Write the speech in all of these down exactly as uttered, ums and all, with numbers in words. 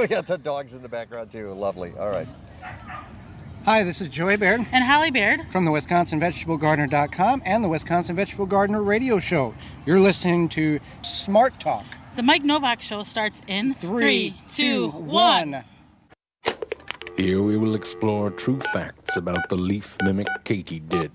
We got the dogs in the background too. Lovely. All right. Hi, this is Joey Baird. And Holly Baird. From the Wisconsin Vegetable Gardener dot com and the Wisconsin Vegetable Gardener radio show. You're listening to Smart Talk. The Mike Nowak Show starts in three, three two, one. Here we will explore true facts about the leaf mimic katydid.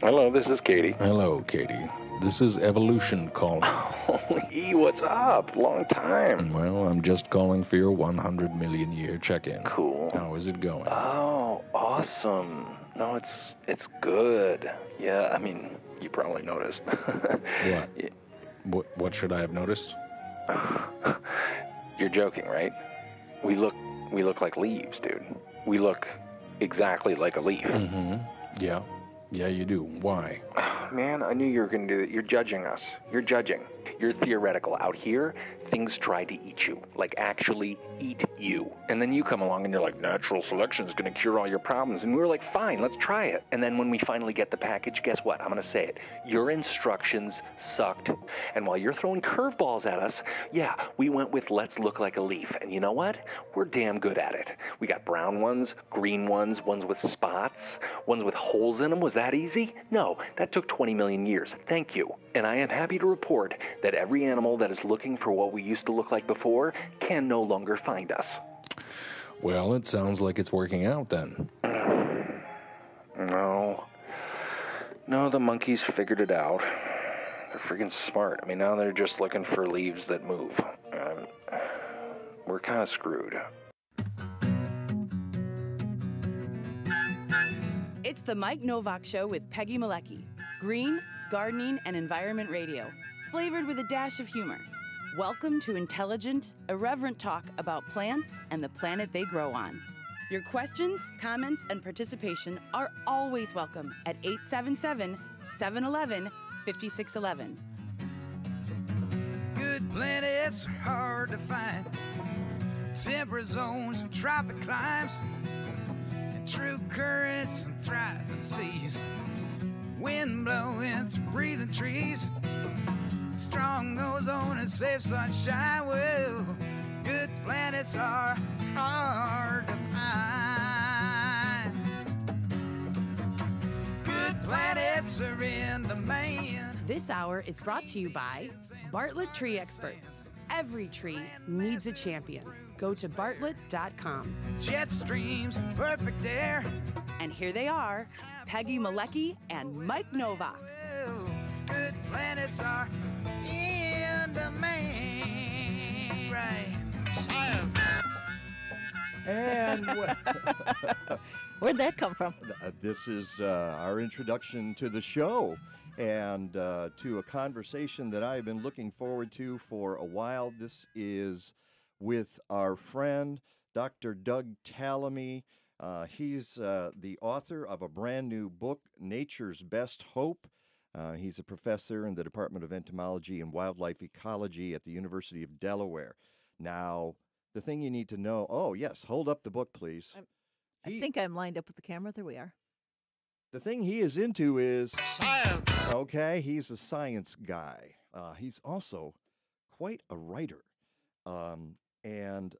Hello, this is Katie. Hello, Katie. This is Evolution calling. Oh, E, what's up? Long time. Well, I'm just calling for your one hundred million year check-in. Cool. How is it going? Oh, awesome. No, it's it's good. Yeah, I mean, you probably noticed. What? Yeah. What? What should I have noticed? You're joking, right? We look we look like leaves, dude. We look exactly like a leaf. Mm-hmm. Yeah. Yeah, you do. Why? Man, I knew you were going to do that. You're judging us. You're judging. You're theoretical. Out here, things try to eat you, like actually eat you. And then you come along and you're like, natural selection is going to cure all your problems. And we were like, fine, let's try it. And then when we finally get the package, guess what? I'm going to say it. Your instructions sucked. And while you're throwing curveballs at us, yeah, we went with let's look like a leaf. And you know what? We're damn good at it. We got brown ones, green ones, ones with spots, ones with holes in them. Was that easy? No, that took twenty million years. Thank you. And I am happy to report that every animal that is looking for what we used to look like before can no longer find us. Well, it sounds like it's working out then. No. No, the monkeys figured it out. They're freaking smart. I mean, now they're just looking for leaves that move. Um, we're kind of screwed. It's the Mike Nowak Show with Peggy Malecki. Green, gardening, and environment radio, flavored with a dash of humor. Welcome to intelligent, irreverent talk about plants and the planet they grow on. Your questions, comments, and participation are always welcome at eight seven seven, seven one one, five six one one. Good planets are hard to find. Temperate zones and tropic climes. True currents and thriving seas, wind blowing through breathing trees, strong ozone and safe sunshine. Well, good planets are hard to find. Good planets are in demand. This hour is brought to you by Bartlett Tree Experts. Every tree needs a champion. Go to Bartlett dot com. Jet streams, perfect air. And here they are, Peggy Malecki and Mike Nowak. Good planets are in demand. Right. And where'd that come from? This is uh, our introduction to the show. And uh, to a conversation that I've been looking forward to for a while. This is with our friend, Doctor Doug Tallamy. Uh, he's uh, the author of a brand new book, Nature's Best Hope. Uh, he's a professor in the Department of Entomology and Wildlife Ecology at the University of Delaware. Now, the thing you need to know, oh, yes, hold up the book, please. I'm, I he, think I'm lined up with the camera. There we are. The thing he is into is science. Okay, he's a science guy. Uh, he's also quite a writer. Um, and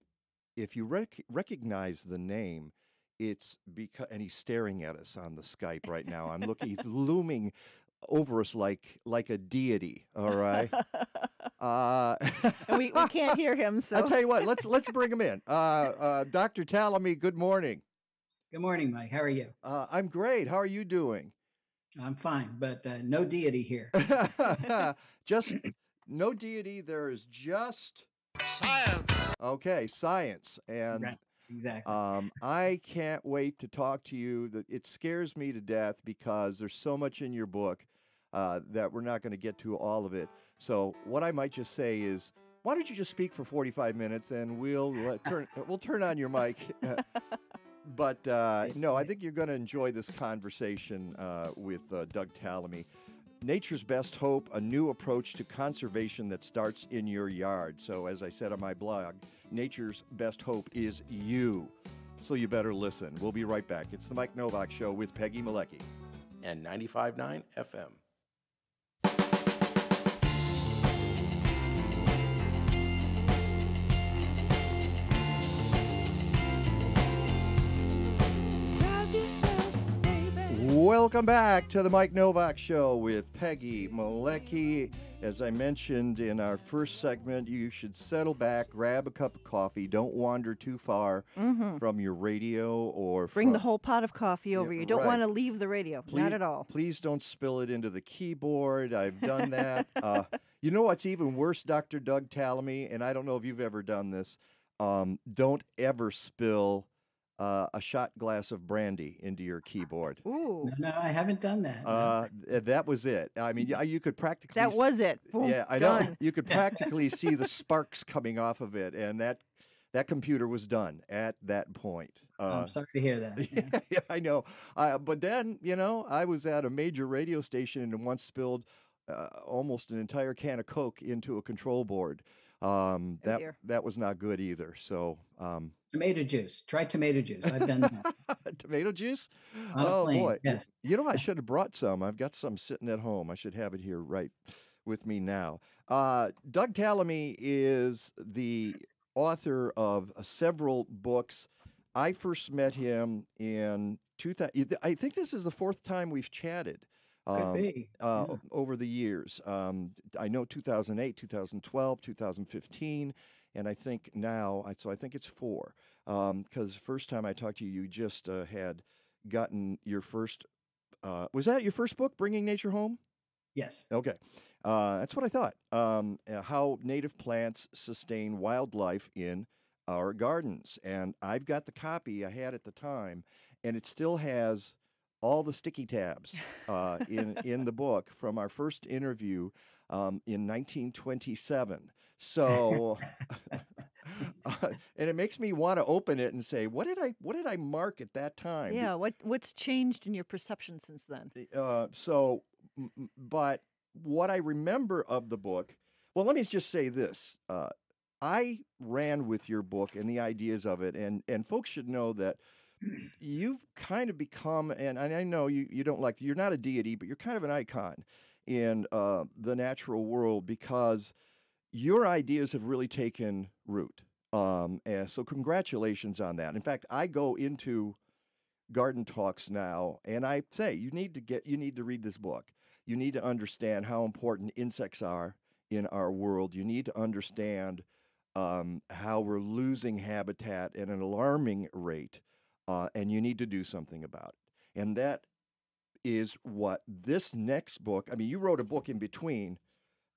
if you rec recognize the name, it's because, and he's staring at us on the Skype right now. I'm looking, he's looming over us like like a deity. All right. Uh, we, we can't hear him. So I'll tell you what, let's let's bring him in. Uh, uh, Doctor Tallamy, good morning. Good morning, Mike. How are you? Uh, I'm great. How are you doing? I'm fine, but uh, no deity here. Just no deity. There is just science. Okay, science. And right. Exactly. um, I can't wait to talk to you. That it scares me to death because there's so much in your book uh, that we're not going to get to all of it. So what I might just say is, why don't you just speak for forty-five minutes and we'll let turn we'll turn on your mic. But uh, no, I think you're going to enjoy this conversation uh, with uh, Doug Tallamy. Nature's Best Hope, a new approach to conservation that starts in your yard. So as I said on my blog, Nature's Best Hope is you. So you better listen. We'll be right back. It's the Mike Nowak Show with Peggy Malecki. And ninety-five point nine F M. Welcome back to the Mike Nowak Show with Peggy Malecki. As I mentioned in our first segment, you should settle back, grab a cup of coffee. Don't wander too far mm-hmm. from your radio or Bring from, the whole pot of coffee over. Yeah, you don't right. want to leave the radio. Please, not at all. Please don't spill it into the keyboard. I've done that. uh, you know what's even worse, Doctor Doug Tallamy, and I don't know if you've ever done this, um, don't ever spill Uh, a shot glass of brandy into your keyboard. Ooh. No, no, I haven't done that. Uh, that was it. I mean, you could practically... That was it. Boom, yeah, I done. know. You could practically see the sparks coming off of it, and that that computer was done at that point. Uh, I'm sorry to hear that. Yeah, yeah. yeah I know. Uh, but then, you know, I was at a major radio station and once spilled uh, almost an entire can of Coke into a control board. Um, that dear. that was not good either. So... Um, Tomato juice. Try tomato juice. I've done that. Tomato juice? On oh, boy. Yes. You know, I should have brought some. I've got some sitting at home. I should have it here right with me now. Uh, Doug Tallamy is the author of uh, several books. I first met him in two thousand. I think this is the fourth time we've chatted um, Could be. Uh, yeah. over the years. Um, I know two thousand eight, two thousand twelve, two thousand fifteen. And I think now, so I think it's four, because um, first time I talked to you, you just uh, had gotten your first, uh, was that your first book, Bringing Nature Home? Yes. Okay. Uh, that's what I thought. Um, how native plants sustain wildlife in our gardens. And I've got the copy I had at the time, and it still has all the sticky tabs uh, in, in the book from our first interview um, in nineteen twenty-seven. So, uh, and it makes me want to open it and say, what did I, what did I mark at that time? Yeah, what what's changed in your perception since then? Uh, so, but what I remember of the book, well, let me just say this: uh, I ran with your book and the ideas of it, and and folks should know that you've kind of become, and I know you you don't like, you're not a deity, but you're kind of an icon in uh, the natural world because your ideas have really taken root, um, and so congratulations on that. In fact, I go into garden talks now, and I say you need to get, you need to read this book. You need to understand how important insects are in our world. You need to understand um, how we're losing habitat at an alarming rate, uh, and you need to do something about it. And that is what this next book. I mean, you wrote a book in between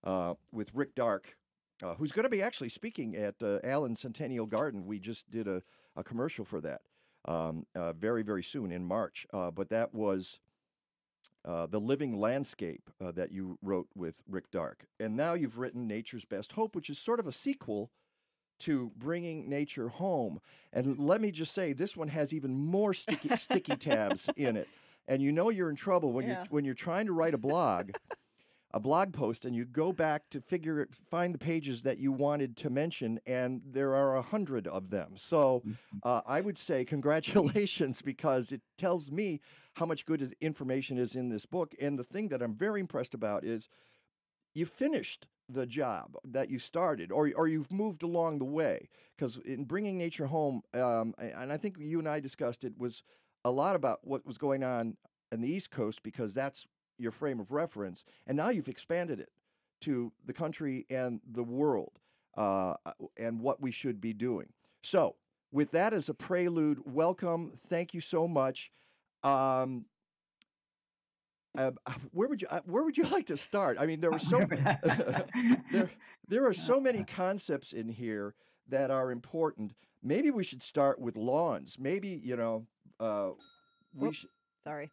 uh, with Rick Dark. Uh, who's going to be actually speaking at uh, Allen Centennial Garden. We just did a, a commercial for that um, uh, very, very soon in March. Uh, but that was uh, The Living Landscape uh, that you wrote with Rick Dark. And now you've written Nature's Best Hope, which is sort of a sequel to Bringing Nature Home. And let me just say, this one has even more sticky, sticky tabs in it. And you know you're in trouble when, yeah. you're, when you're trying to write a blog a blog post, and you go back to figure it, find the pages that you wanted to mention, and there are a hundred of them. So uh, I would say congratulations, because it tells me how much good information is in this book. And the thing that I'm very impressed about is you finished the job that you started, or, or you've moved along the way. Because in Bringing Nature Home, um, and I think you and I discussed it, was a lot about what was going on in the East Coast, because that's your frame of reference, and now you've expanded it to the country and the world, uh, and what we should be doing. So, with that as a prelude, welcome. Thank you so much. Um, uh, where would you uh, Where would you like to start? I mean, there were so there there are so many concepts in here that are important. Maybe we should start with lawns. Maybe you know uh, we Oops, should. Sorry,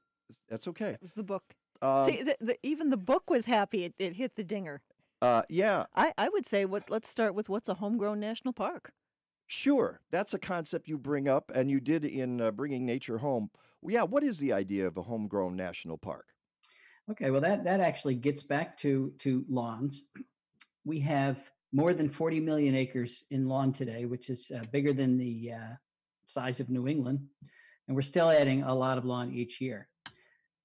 that's okay. It was the book. Um, See, the, the, even the book was happy. It, it hit the dinger. Uh, yeah. I, I would say what, let's start with what's a homegrown national park. Sure. That's a concept you bring up, and you did in uh, Bringing Nature Home. Well, yeah, what is the idea of a homegrown national park? Okay, well, that, that actually gets back to, to lawns. We have more than forty million acres in lawn today, which is uh, bigger than the uh, size of New England, and we're still adding a lot of lawn each year.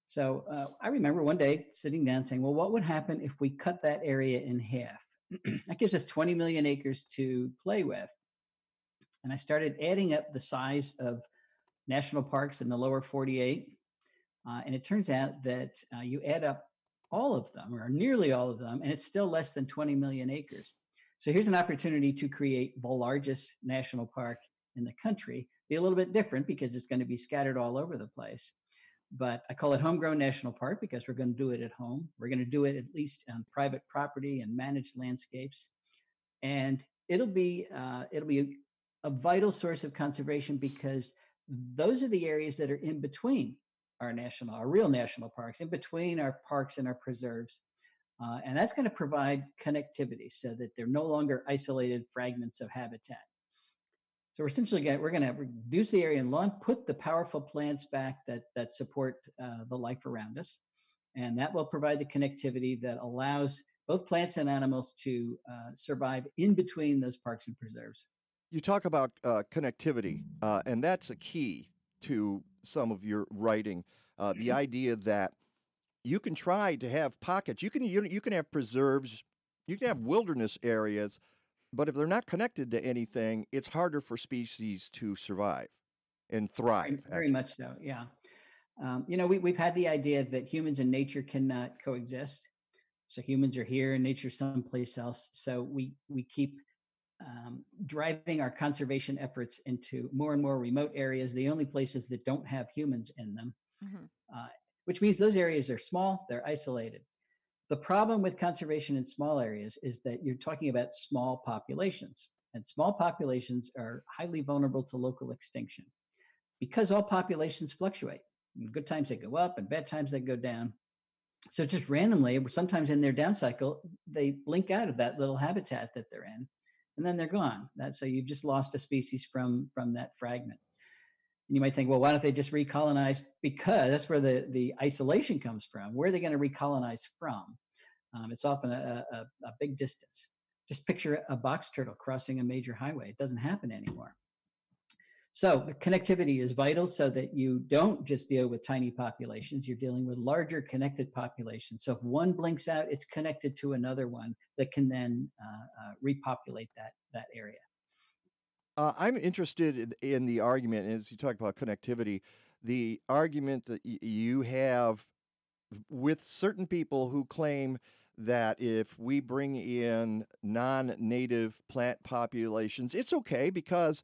So uh, I remember one day sitting down saying, well, what would happen if we cut that area in half? That gives us twenty million acres to play with. And I started adding up the size of national parks in the lower forty-eight. Uh, and it turns out that uh, you add up all of them, or nearly all of them, and it's still less than twenty million acres. So here's an opportunity to create the largest national park in the country. Be a little bit different because it's going to be scattered all over the place. But I call it Homegrown National Park because we're going to do it at home. We're going to do it at least on private property and managed landscapes. And it'll be, uh, it'll be a, a vital source of conservation because those are the areas that are in between our national, our real national parks, in between our parks and our preserves. Uh, and that's going to provide connectivity so that they're no longer isolated fragments of habitat. So we're essentially going to, we're going to reduce the area in lawn, put the powerful plants back that, that support uh, the life around us. And that will provide the connectivity that allows both plants and animals to uh, survive in between those parks and preserves. You talk about uh, connectivity, uh, and that's a key to some of your writing. Uh, the idea that you can try to have pockets, you can, you, you can have preserves, you can have wilderness areas, but if they're not connected to anything, it's harder for species to survive and thrive. Very, very much so, yeah. Um, you know, we, we've had the idea that humans and nature cannot coexist. So humans are here and nature someplace else. So we, we keep um, driving our conservation efforts into more and more remote areas, the only places that don't have humans in them, mm-hmm. uh, which means those areas are small, they're isolated. The problem with conservation in small areas is that you're talking about small populations, and small populations are highly vulnerable to local extinction because all populations fluctuate. In good times they go up and bad times they go down. So just randomly, sometimes in their down cycle, they blink out of that little habitat that they're in and then they're gone. That, so you've just lost a species from, from that fragment. And you might think, well, why don't they just recolonize? Because that's where the, the isolation comes from. Where are they going to recolonize from? Um, it's often a, a, a big distance. Just picture a box turtle crossing a major highway. It doesn't happen anymore. So connectivity is vital so that you don't just deal with tiny populations. You're dealing with larger connected populations. So if one blinks out, it's connected to another one that can then uh, uh, repopulate that, that area. Uh, I'm interested in the argument, as you talk about connectivity, the argument that y you have with certain people who claim that if we bring in non-native plant populations, it's okay because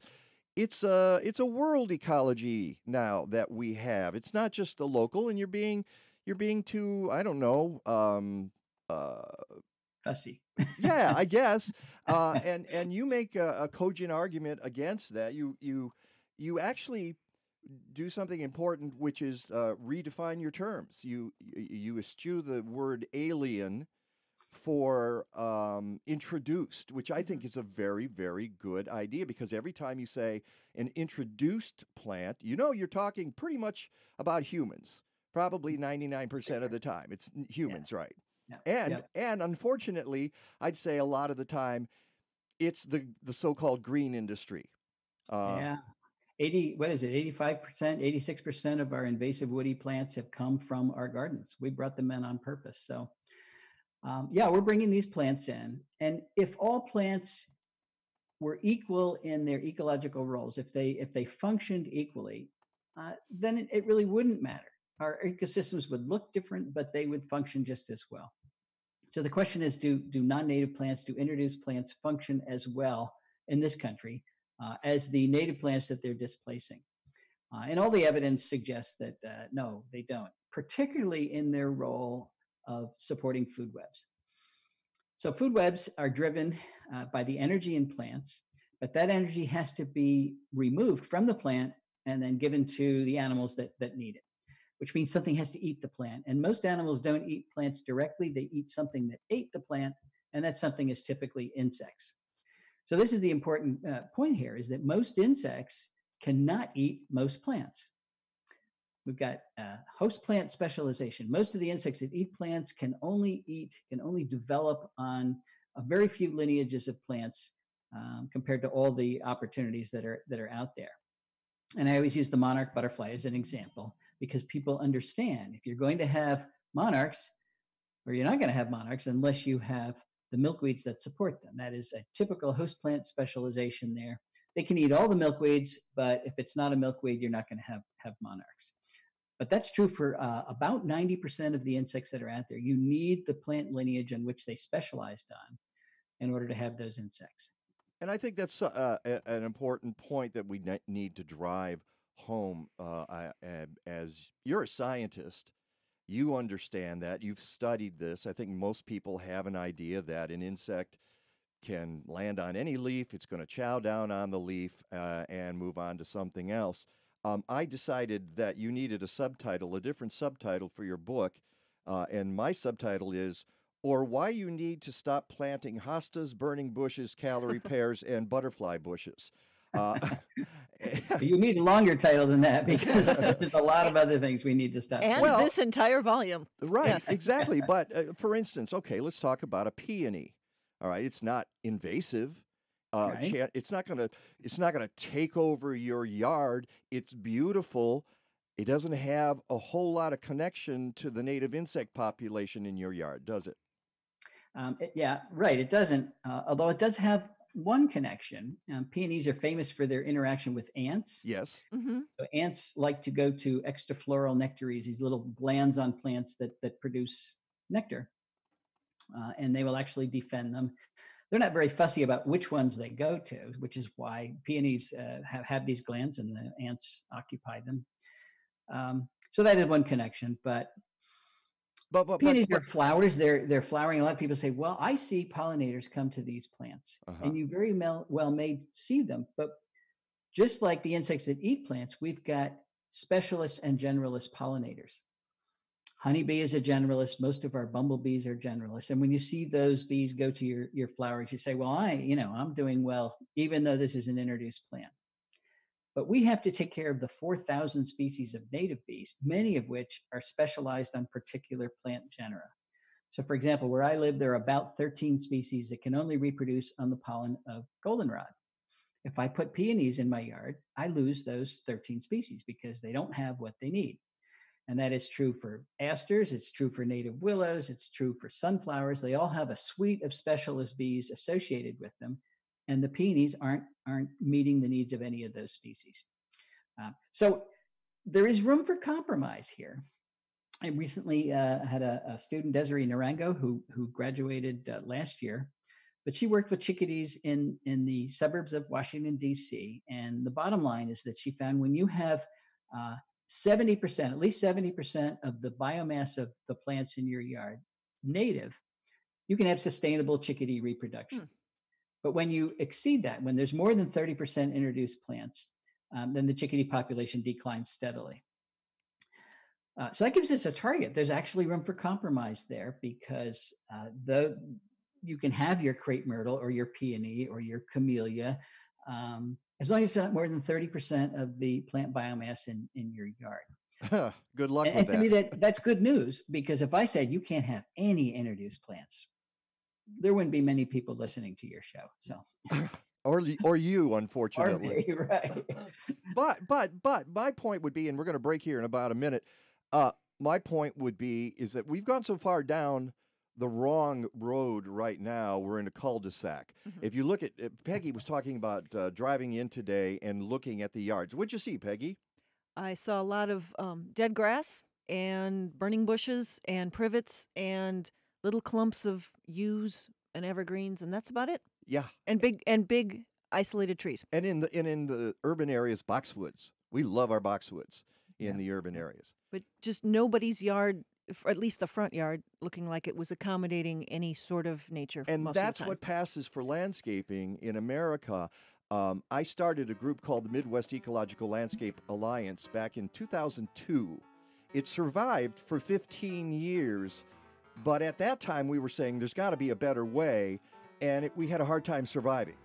it's a, it's a world ecology now that we have. It's not just the local, and you're being, you're being too, I don't know, um, uh, fussy. Yeah, I guess. Uh, and and you make a, a cogent argument against that. You you you actually do something important, which is uh, redefine your terms. You you eschew the word alien for um, introduced, which I think is a very, very good idea, because every time you say an introduced plant, you know you're talking pretty much about humans, probably ninety-nine percent of the time. It's humans, yeah. Right? Yeah. And yeah. and unfortunately, I'd say a lot of the time, it's the the so-called green industry. Uh, yeah, eighty. What is it? Eighty-five percent, eighty-six percent of our invasive woody plants have come from our gardens. We brought them in on purpose. So, um, yeah, we're bringing these plants in, and if all plants were equal in their ecological roles, if they if they functioned equally, uh, then it, it really wouldn't matter. Our ecosystems would look different, but they would function just as well. So the question is, do, do non-native plants, do introduced plants function as well in this country uh, as the native plants that they're displacing? Uh, and all the evidence suggests that uh, no, they don't, particularly in their role of supporting food webs. So food webs are driven uh, by the energy in plants, but that energy has to be removed from the plant and then given to the animals that, that need it, which means something has to eat the plant. And most animals don't eat plants directly. They eat something that ate the plant, and that something is typically insects. So this is the important uh, point here, is that most insects cannot eat most plants. We've got uh, host plant specialization. Most of the insects that eat plants can only eat, can only develop on a very few lineages of plants um, compared to all the opportunities that are, that are out there. And I always use the monarch butterfly as an example, because people understand if you're going to have monarchs, or you're not going to have monarchs unless you have the milkweeds that support them. That is a typical host plant specialization there. They can eat all the milkweeds, but if it's not a milkweed, you're not going to have, have monarchs. But that's true for uh, about ninety percent of the insects that are out there. You need the plant lineage on which they specialized on in order to have those insects. And I think that's uh, an important point that we need to drive home. Uh, I, as you're a scientist, you understand that. You've studied this. I think most people have an idea that an insect can land on any leaf. It's going to chow down on the leaf uh, and move on to something else. Um, I decided that you needed a subtitle, a different subtitle for your book, uh, and my subtitle is, Or Why You Need to Stop Planting Hostas, Burning Bushes, Calorie Pears, and Butterfly Bushes. Uh, you need a longer title than that, because there's a lot of other things we need to stop. And well, this entire volume. Right, yes. Exactly. But uh, for instance, okay, let's talk about a peony. All right, it's not invasive. Uh, right. It's not gonna. It's not gonna take over your yard. It's beautiful. It doesn't have a whole lot of connection to the native insect population in your yard, does it? Um, it yeah, right. It doesn't. Uh, although it does have one connection. Um, peonies are famous for their interaction with ants. Yes. Mm-hmm. So ants like to go to extrafloral nectaries, these little glands on plants that that produce nectar, uh, and they will actually defend them. They're not very fussy about which ones they go to, which is why peonies uh, have, have these glands and the ants occupy them. Um, so that is one connection, but, but, but peonies but, but, are flowers. They're, they're flowering. A lot of people say, well, I see pollinators come to these plants, uh-huh. and you very well may see them. But just like the insects that eat plants, we've got specialists and generalist pollinators. Honeybee is a generalist. Most of our bumblebees are generalists. And when you see those bees go to your, your flowers, you say, well, I, you know, I'm doing well, even though this is an introduced plant. But we have to take care of the four thousand species of native bees, many of which are specialized on particular plant genera. So for example, where I live, there are about thirteen species that can only reproduce on the pollen of goldenrod. If I put peonies in my yard, I lose those thirteen species because they don't have what they need. And that is true for asters, it's true for native willows, it's true for sunflowers. They all have a suite of specialist bees associated with them, and the peonies aren't, aren't meeting the needs of any of those species. Uh, so there is room for compromise here. I recently uh, had a, a student, Desiree Narango, who, who graduated uh, last year, but she worked with chickadees in, in the suburbs of Washington, D C, and the bottom line is that she found when you have uh, seventy percent, at least seventy percent of the biomass of the plants in your yard native, you can have sustainable chickadee reproduction. Hmm. But when you exceed that, when there's more than thirty percent introduced plants, um, then the chickadee population declines steadily. Uh, so that gives us a target. There's actually room for compromise there, because uh, the, you can have your crepe myrtle or your peony or your camellia, um, as long as it's not more than thirty percent of the plant biomass in, in your yard. Huh, good luck and, with and that. To me, that, that's good news, because if I said you can't have any introduced plants, there wouldn't be many people listening to your show. So, or, or you, unfortunately. Or me, right. but, but, but my point would be, and we're going to break here in about a minute, uh, my point would be is that we've gone so far down the wrong road right now. We're in a cul-de-sac. Mm-hmm. If you look at, uh, Peggy was talking about uh, driving in today and looking at the yards. What'd you see, Peggy? I saw a lot of um, dead grass and burning bushes and privets and little clumps of yews and evergreens, and that's about it. Yeah, and big and big isolated trees. And in the and in the urban areas, boxwoods. We love our boxwoods in yeah. the urban areas. But just nobody's yard. Or at least the front yard, looking like it was accommodating any sort of nature. And that's what passes for landscaping in America. Um, I started a group called the Midwest Ecological Landscape Alliance back in two thousand two. It survived for fifteen years, but at that time we were saying there's got to be a better way, and it, we had a hard time surviving.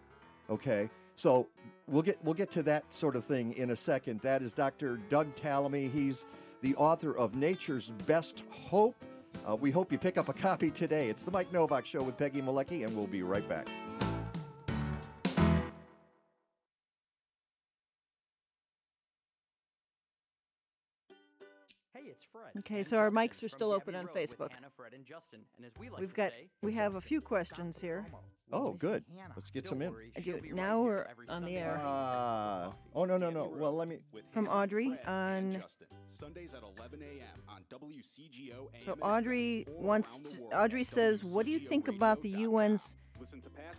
Okay, so we'll get we'll get to that sort of thing in a second. That is Doctor Doug Tallamy. He's the author of Nature's Best Hope. Uh, we hope you pick up a copy today. It's the Mike Nowak Show with Peggy Malecki, and we'll be right back. Hey, it's Fred. Okay, so our mics are still open on Facebook. We've got, we have a few questions here. Oh, good. Let's get some in. Now we're on the air. Uh, oh, no, no, no. Well, let me. From Audrey on. Sundays at eleven a m on W C G O. So Audrey wants. To, Audrey says, "What do you think about the U N's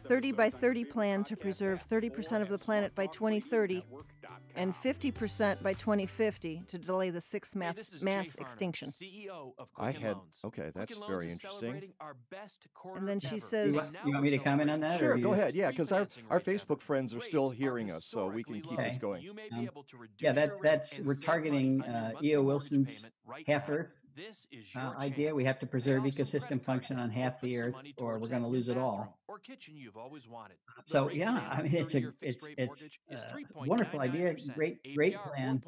thirty by thirty plan to preserve thirty percent of the planet by twenty thirty and fifty percent by twenty fifty to delay the sixth mass, mass extinction?" I had, okay, that's very interesting. And then she says... You want, you want me to comment on that? Sure, go ahead. Yeah, because our, our Facebook friends are still hearing us, so we can keep okay. this going. Um, yeah, that, that's, we're targeting uh, E O Wilson's half-Earth uh, idea. We have to preserve ecosystem function on half the Earth, or we're going to lose it all. Or kitchen you've always wanted. So yeah, I mean it's a it's it's a wonderful idea, great great plan.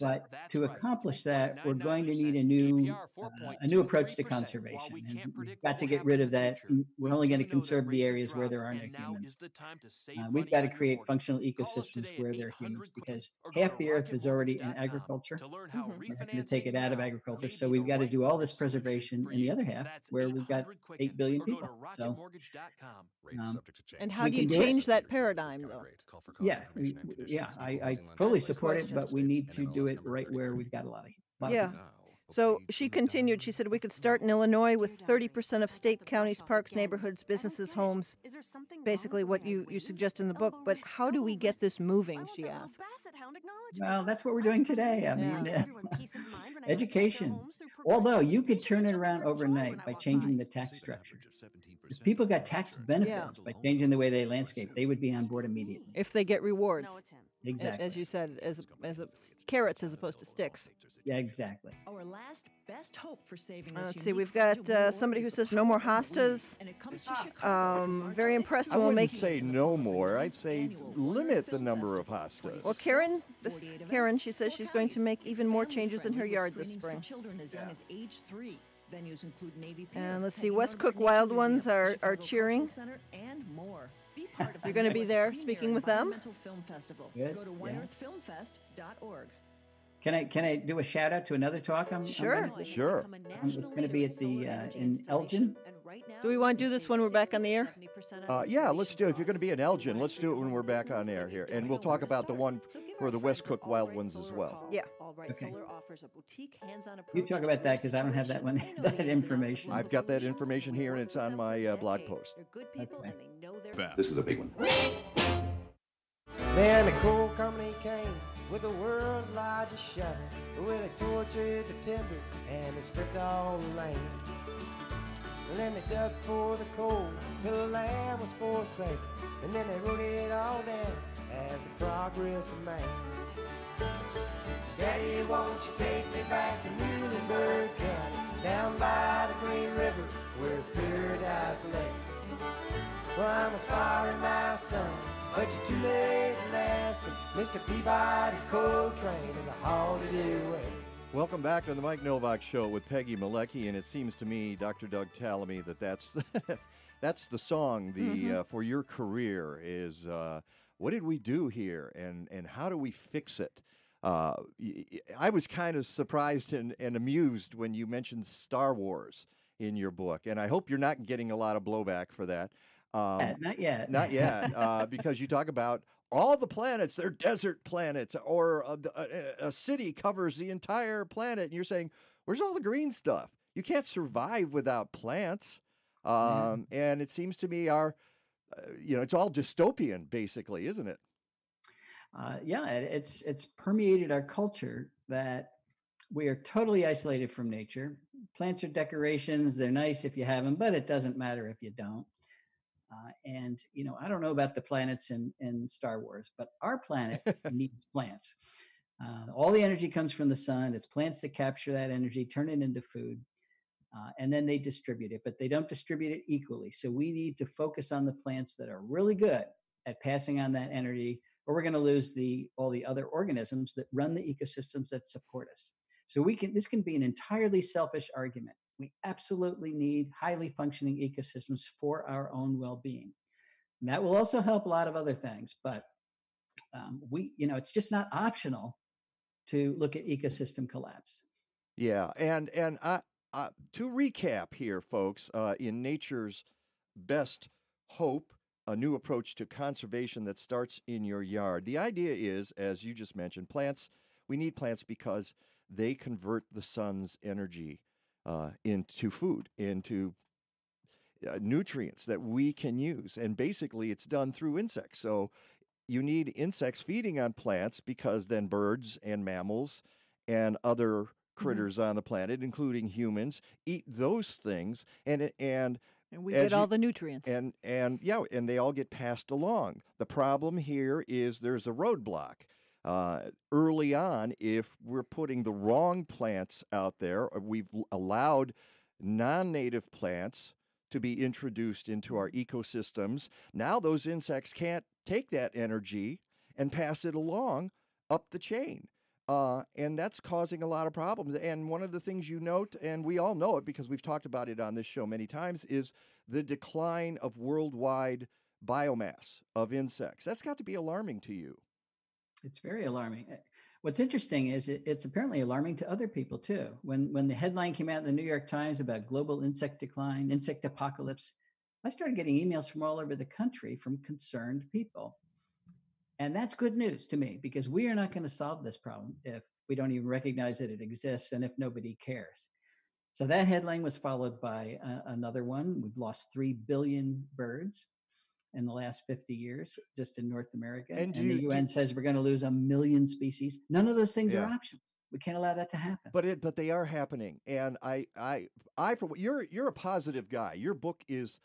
But to accomplish that, we're going to need a new uh, a new approach to conservation. And we've got to get rid of that. We're only going to conserve the areas where there are no humans. Uh, we've got to create functional ecosystems where there are humans, because half the Earth is already in agriculture. Mm-hmm. We're going to take it out of agriculture, so we've got to do all this preservation in the other half, where we've got eight billion people. So. Um, and how do you change that paradigm, though? Yeah, we, yeah, I, I fully support it, but we need to do it right where we've got a lot of. Yeah. So she continued. She said we could start in Illinois with thirty percent of state, counties, parks, neighborhoods, businesses, homes. Basically, what you you suggest in the book. But how do we get this moving? She asked. Well, that's what we're doing today. I mean, yeah. Education. Although you could turn it around overnight by changing the tax structure. If people got tax benefits yeah. by changing the way they landscape, they would be on board immediately. If they get rewards. Exactly. As, as you said, as, as a, carrots as opposed to sticks. Yeah, exactly. Our last best hope for saving. Uh, let's see, we've got uh, somebody who says no more hostas. And it comes to Chicago, um, very impressed. I wouldn't say no more. I'd say limit the number of hostas. Well, Karen, this Karen, she says she's going to make even more changes in her yard this spring. Children as young as age three. Venues include Navy. And let's see, West Cook Wild Ones are are cheering. And more. You're going to be there speaking with them. Good. Go to one earth film fest dot org. Can I can I do a shout out to another talk? I'm, sure, I'm gonna, sure. I'm, it's going to be at the uh, in Elgin. Do we want to do this when we're back on the air? Uh, yeah, let's do it. If you're going to be in Elgin, let's do it when we're back on air here, and we'll talk about the one for the West Cook Wild Ones as well. Yeah. Okay. You talk about that because I don't have that one. That information. I've got that information here, and it's on my uh, blog post. Okay. This is a big one. Then the coal company came with the world's largest shovel, where they tortured the timber and they stripped all the land. And then they dug for the coal till the land was forsaken, and then they wrote it all down as the progress of man. Daddy, won't you take me back to Muhlenberg County, down by the Green River where paradise lay? Well, I'm sorry, my son, but you're too late in asking. Mister Peabody's coal train is a holiday way. Welcome back to the Mike Nowak Show with Peggy Malecki, and it seems to me, Doctor Doug Tallamy, that that's that's the song. The mm-hmm. uh, for your career is uh, what did we do here, and and how do we fix it? Uh, I was kind of surprised and, and amused when you mentioned Star Wars in your book, and I hope you're not getting a lot of blowback for that. Um, yeah, not yet. Not yet, uh, because you talk about all the planets, they're desert planets, or a, a, a city covers the entire planet, and you're saying, where's all the green stuff? You can't survive without plants. Um, mm. And it seems to me our, uh, you know, it's all dystopian, basically, isn't it? Uh, yeah, it, it's, it's permeated our culture that we are totally isolated from nature. Plants are decorations. They're nice if you have them, but it doesn't matter if you don't. Uh, and, you know, I don't know about the planets in, in Star Wars, but our planet needs plants. Uh, all the energy comes from the sun. It's plants that capture that energy, turn it into food, uh, and then they distribute it, but they don't distribute it equally. So we need to focus on the plants that are really good at passing on that energy, or we're going to lose the all the other organisms that run the ecosystems that support us. So we can, this can be an entirely selfish argument. We absolutely need highly functioning ecosystems for our own well-being. And that will also help a lot of other things, but um, we, you know, it's just not optional to look at ecosystem collapse. Yeah, and and I, I, to recap here, folks, uh, in Nature's Best Hope, a new approach to conservation that starts in your yard. The idea is, as you just mentioned, plants, we need plants because they convert the sun's energy uh, into food, into uh, nutrients that we can use. And basically it's done through insects. So you need insects feeding on plants because then birds and mammals and other critters mm-hmm. on the planet, including humans, eat those things. And, and And we As get all you, the nutrients. And, and yeah, and they all get passed along. The problem here is there's a roadblock. Uh, early on, if we're putting the wrong plants out there, we've allowed non-native plants to be introduced into our ecosystems. Now those insects can't take that energy and pass it along up the chain. Uh, and that's causing a lot of problems. And one of the things you note, and we all know it because we've talked about it on this show many times, is the decline of worldwide biomass of insects. That's got to be alarming to you. It's very alarming. What's interesting is it, it's apparently alarming to other people too. When, when the headline came out in the New York Times about global insect decline, insect apocalypse, I started getting emails from all over the country from concerned people. And that's good news to me, because we are not going to solve this problem if we don't even recognize that it exists and if nobody cares. So that headline was followed by uh, another one. We've lost three billion birds in the last fifty years just in North America. And, and you, the U N says we're going to lose a million species. None of those things yeah. are options. We can't allow that to happen. But it, but they are happening. And I, I, I, for you're, you're a positive guy. Your book is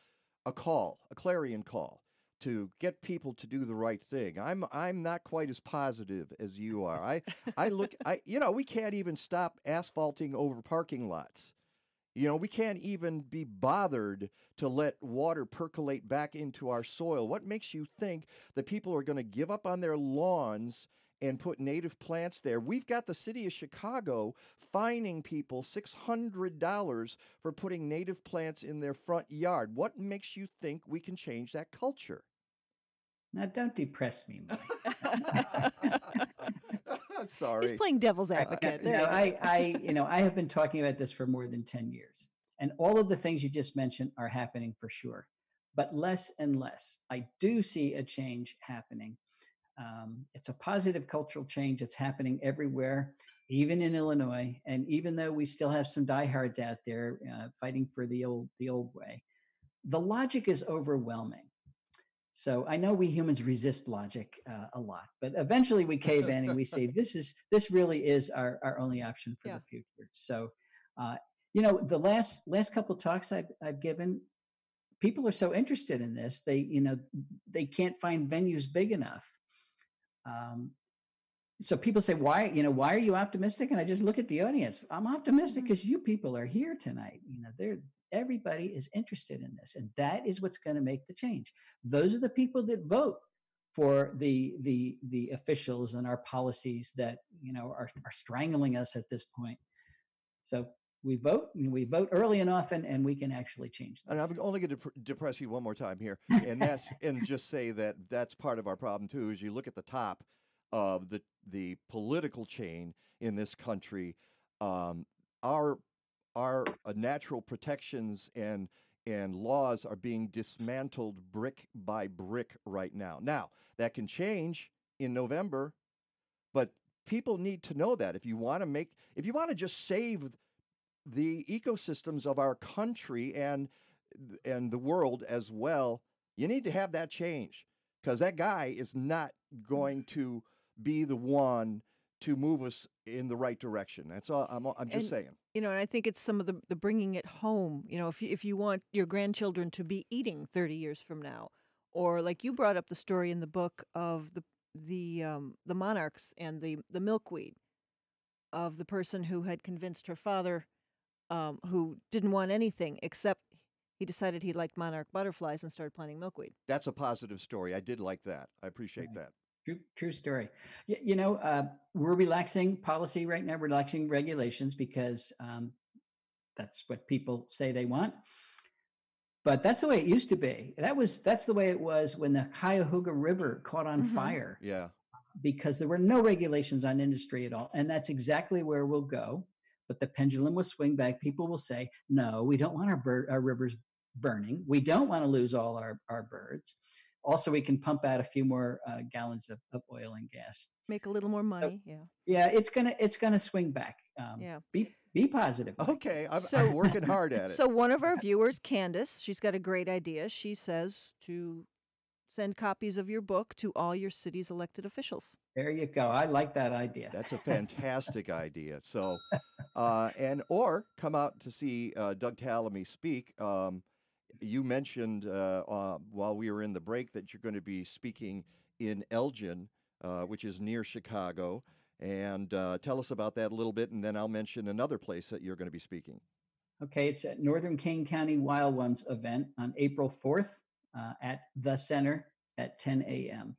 a call, a clarion call to get people to do the right thing. I'm I'm not quite as positive as you are. I I look I you know, we can't even stop asphalting over parking lots. You know, we can't even be bothered to let water percolate back into our soil. What makes you think that people are going to give up on their lawns and put native plants there? We've got the city of Chicago fining people six hundred dollars for putting native plants in their front yard. What makes you think we can change that culture? Now, don't depress me, Mike. Sorry. He's playing devil's advocate. Uh, no, I, I, you know, I have been talking about this for more than ten years. And all of the things you just mentioned are happening for sure, but less and less. I do see a change happening. Um, it's a positive cultural change. It's happening everywhere, even in Illinois. And even though we still have some diehards out there uh, fighting for the old, the old way, the logic is overwhelming. So I know we humans resist logic uh, a lot, but eventually we cave in and we say, this is, this really is our, our only option for yeah. the future. So, uh, you know, the last, last couple of talks I've, I've given, people are so interested in this. They, you know, they can't find venues big enough. Um, so people say, why, you know, why are you optimistic? And I just look at the audience. I'm optimistic because you people are here tonight. You know, they're, everybody is interested in this, and that is what's going to make the change. Those are the people that vote for the, the, the officials and our policies that, you know, are, are strangling us at this point. So we vote, and we vote early and often, and we can actually change this. And I'm only going to depress you one more time here, and that's and just say that that's part of our problem too. Is you look at the top of the the political chain in this country, um, our our uh, natural protections and and laws are being dismantled brick by brick right now. Now that can change in November, but people need to know that if you want to make, if you want to just save the ecosystems of our country and and the world as well, you need to have that change, because that guy is not going to be the one to move us in the right direction. That's all I'm, I'm just and, saying. You know, and I think it's some of the, the bringing it home. You know, if you, if you want your grandchildren to be eating thirty years from now, or like you brought up the story in the book of the the um, the monarchs and the the milkweed, of the person who had convinced her father. Um, who didn't want anything except he decided he liked monarch butterflies and started planting milkweed. That's a positive story. I did like that. I appreciate right. that. True, true story. You, you know, uh, we're relaxing policy right now, relaxing regulations, because um, that's what people say they want. But that's the way it used to be. That was that's the way it was when the Cuyahoga River caught on mm-hmm. fire. Yeah, because there were no regulations on industry at all, and that's exactly where we'll go. but the pendulum will swing back. People will say, no, we don't want our, bird, our rivers burning. We don't want to lose all our, our birds. Also, we can pump out a few more uh, gallons of, of oil and gas. Make a little more money. So, yeah. Yeah. It's going to, it's going to swing back. Um, yeah. Be, be positive. Okay. I'm, so, I'm working hard at it. So one of our viewers, Candace, she's got a great idea. She says to send copies of your book to all your city's elected officials. There you go. I like that idea. That's a fantastic idea. So, uh, and, or come out to see uh, Doug Tallamy speak. Um, You mentioned uh, uh, while we were in the break that you're going to be speaking in Elgin, uh, which is near Chicago. And uh, tell us about that a little bit, and then I'll mention another place that you're going to be speaking. Okay, it's at Northern King County Wild Ones event on April fourth uh, at the center at ten A M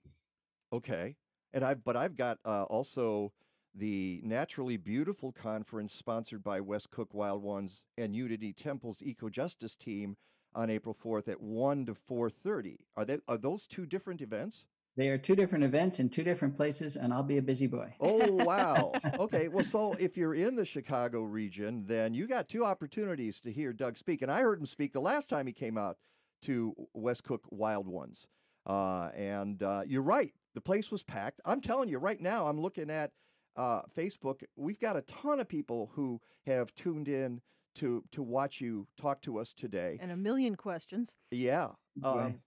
Okay, and I've but I've got uh, also the Naturally Beautiful Conference sponsored by West Cook Wild Ones and Unity Temple's Eco-Justice team on April fourth at one to four thirty. Are they, are those two different events? They are two different events in two different places, and I'll be a busy boy. Oh, wow. Okay. Well, so if you're in the Chicago region, then you got two opportunities to hear Doug speak. And I heard him speak the last time he came out to West Cook Wild Ones. Uh, and uh, you're right. The place was packed. I'm telling you right now, I'm looking at uh, Facebook. We've got a ton of people who have tuned in to to watch you talk to us today. And a million questions. Yeah. Um,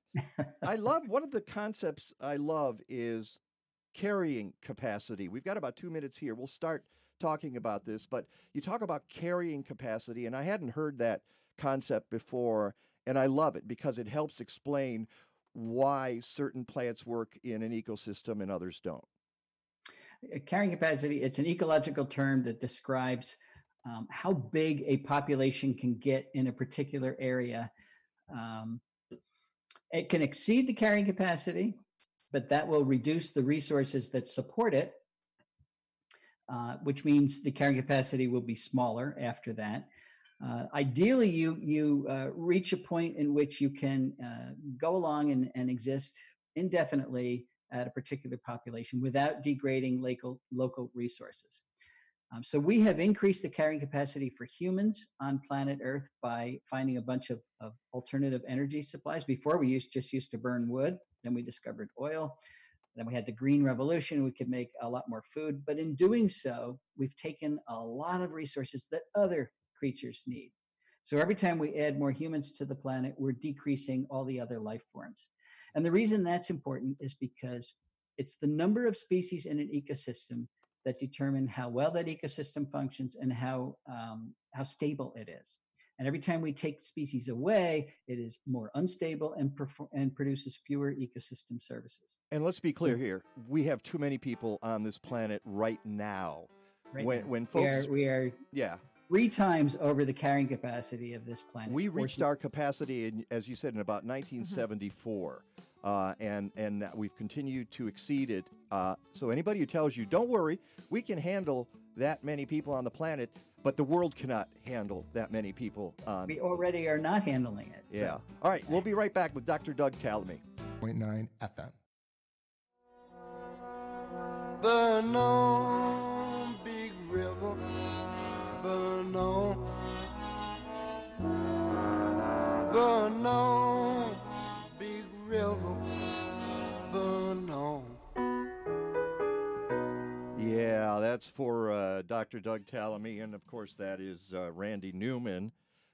I love, one of the concepts I love is carrying capacity. We've got about two minutes here. We'll start talking about this, but you talk about carrying capacity, and I hadn't heard that concept before, and I love it because it helps explain why certain plants work in an ecosystem and others don't. Carrying capacity, it's an ecological term that describes Um, how big a population can get in a particular area. Um, it can exceed the carrying capacity, but that will reduce the resources that support it, uh, which means the carrying capacity will be smaller after that. Uh, ideally, you, you uh, reach a point in which you can uh, go along and, and exist indefinitely at a particular population without degrading local, local resources. Um, so we have increased the carrying capacity for humans on planet Earth by finding a bunch of, of alternative energy supplies. Before we used just used to burn wood, then we discovered oil, then we had the Green Revolution, we could make a lot more food. But in doing so, we've taken a lot of resources that other creatures need. So every time we add more humans to the planet, we're decreasing all the other life forms. And the reason that's important is because it's the number of species in an ecosystem that determine how well that ecosystem functions and how um, how stable it is. And every time we take species away, it is more unstable and and produces fewer ecosystem services. And let's be clear here: we have too many people on this planet right now. Right when now. when folks we are, we are yeah three times over the carrying capacity of this planet. We reached our capacity, in, as you said, in about nineteen seventy-four. Uh, and, and we've continued to exceed it. Uh, so anybody who tells you, don't worry, we can handle that many people on the planet, but the world cannot handle that many people. On we already are not handling it. Yeah. So. All right. We'll be right back with Doctor Doug Tallamy. point nine F M. Burn on, big river. Burn on. Burn on. Yeah, that's for uh, Doctor Doug Tallamy, and of course that is uh, Randy Newman.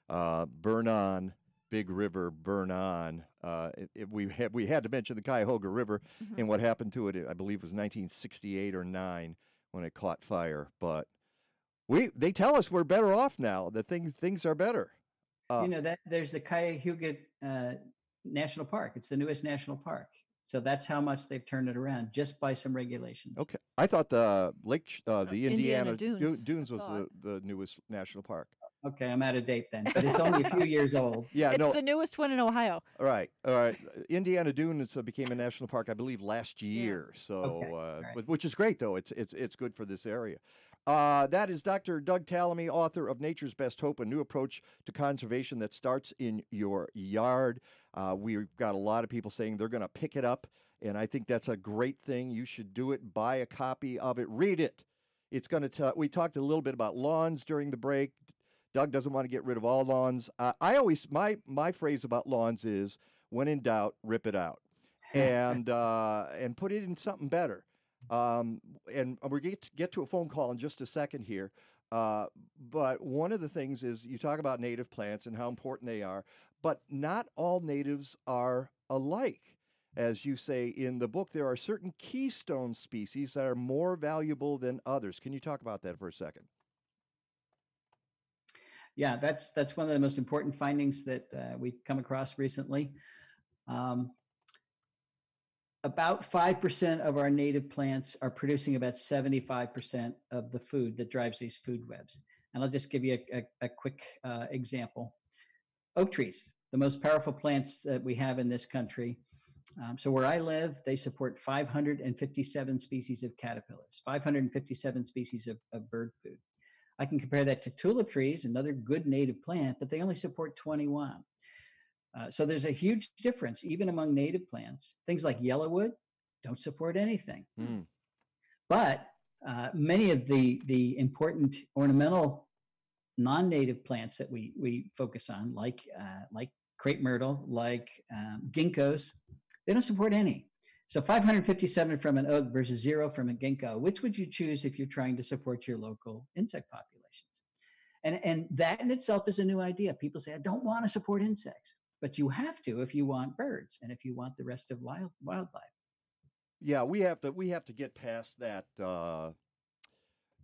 Uh, burn on, Big River, burn on. Uh, it, it, we had we had to mention the Cuyahoga River mm-hmm. and what happened to it. I believe was nineteen sixty-eight or nine when it caught fire. But we they tell us we're better off now. That things things are better. Uh, you know that there's the Cuyahoga. Uh, National Park. It's the newest national park. So that's how much they've turned it around just by some regulations. Okay. I thought the Lake, uh, the Indiana, Indiana Dunes, Dunes was the, the newest national park. Okay. I'm out of date then, but it's only a few years old. Yeah. It's no, the newest one in Ohio. All right. All right. Indiana Dunes became a national park, I believe, last year. Yeah. So, okay. uh, right. Which is great though. It's, it's, it's good for this area. Uh, that is Doctor Doug Tallamy, author of Nature's Best Hope, a new approach to conservation that starts in your yard. Uh, we've got a lot of people saying they're going to pick it up, and I think that's a great thing. You should do it. Buy a copy of it. Read it. It's going to tell. We talked a little bit about lawns during the break. Doug doesn't want to get rid of all lawns. Uh, I always my my phrase about lawns is, when in doubt, rip it out, and uh, and put it in something better. Um, and we're going to get to a phone call in just a second here. Uh, but one of the things is you talk about native plants and how important they are, but not all natives are alike. As you say in the book, there are certain keystone species that are more valuable than others. Can you talk about that for a second? Yeah, that's that's one of the most important findings that uh, we've come across recently. Um, about five percent of our native plants are producing about seventy-five percent of the food that drives these food webs. And I'll just give you a, a, a quick uh, example. Oak trees, the most powerful plants that we have in this country. Um, so where I live, they support five hundred fifty-seven species of caterpillars, five hundred fifty-seven species of, of bird food. I can compare that to tulip trees, another good native plant, but they only support twenty-one. Uh, so there's a huge difference even among native plants. Things like yellowwood don't support anything. Mm. But uh, many of the, the important ornamental non-native plants that we, we focus on, like, uh, like crepe myrtle, like um, ginkgos, they don't support any. So five hundred fifty-seven from an oak versus zero from a ginkgo, which would you choose if you're trying to support your local insect populations? And, and that in itself is a new idea. People say, I don't want to support insects, but you have to if you want birds and if you want the rest of wild, wildlife. Yeah, we have to, we have to get past that, uh,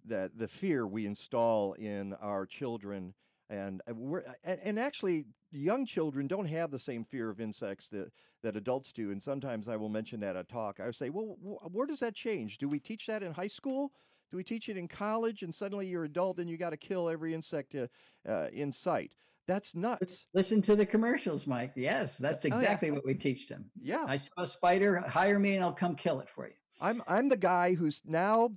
that the fear we install in our children. And we're and, and actually, young children don't have the same fear of insects that, that adults do. And sometimes I will mention that at a talk. I say, well, where does that change? Do we teach that in high school? Do we teach it in college? And suddenly you're an adult and you got to kill every insect uh, uh, in sight. That's nuts. Listen to the commercials, Mike. Yes, that's exactly oh, yeah. what we teach them. Yeah. I saw a spider. Hire me and I'll come kill it for you. I'm, I'm the guy who's now...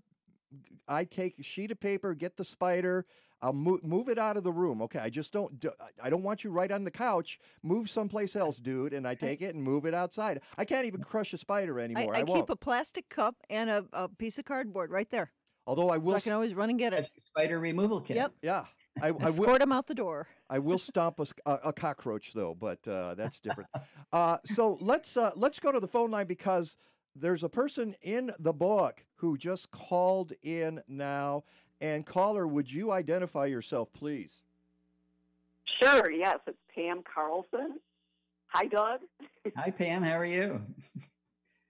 I take a sheet of paper, get the spider, I'll move, move it out of the room. Okay, I just don't, do, I don't want you right on the couch. Move someplace else, dude, and I take it and move it outside. I can't even crush a spider anymore. I, I, I keep won't. a plastic cup and a, a piece of cardboard right there. Although I will. So I can always run and get it. Spider removal kit. Yep. Yeah. I, I squirt them out the door. I will stomp a, a cockroach, though, but uh, that's different. uh, so let's, uh, let's go to the phone line because... there's a person in the book who just called in now. And caller, would you identify yourself, please? Sure, yes. It's Pam Carlson. Hi, Doug. Hi, Pam. How are you?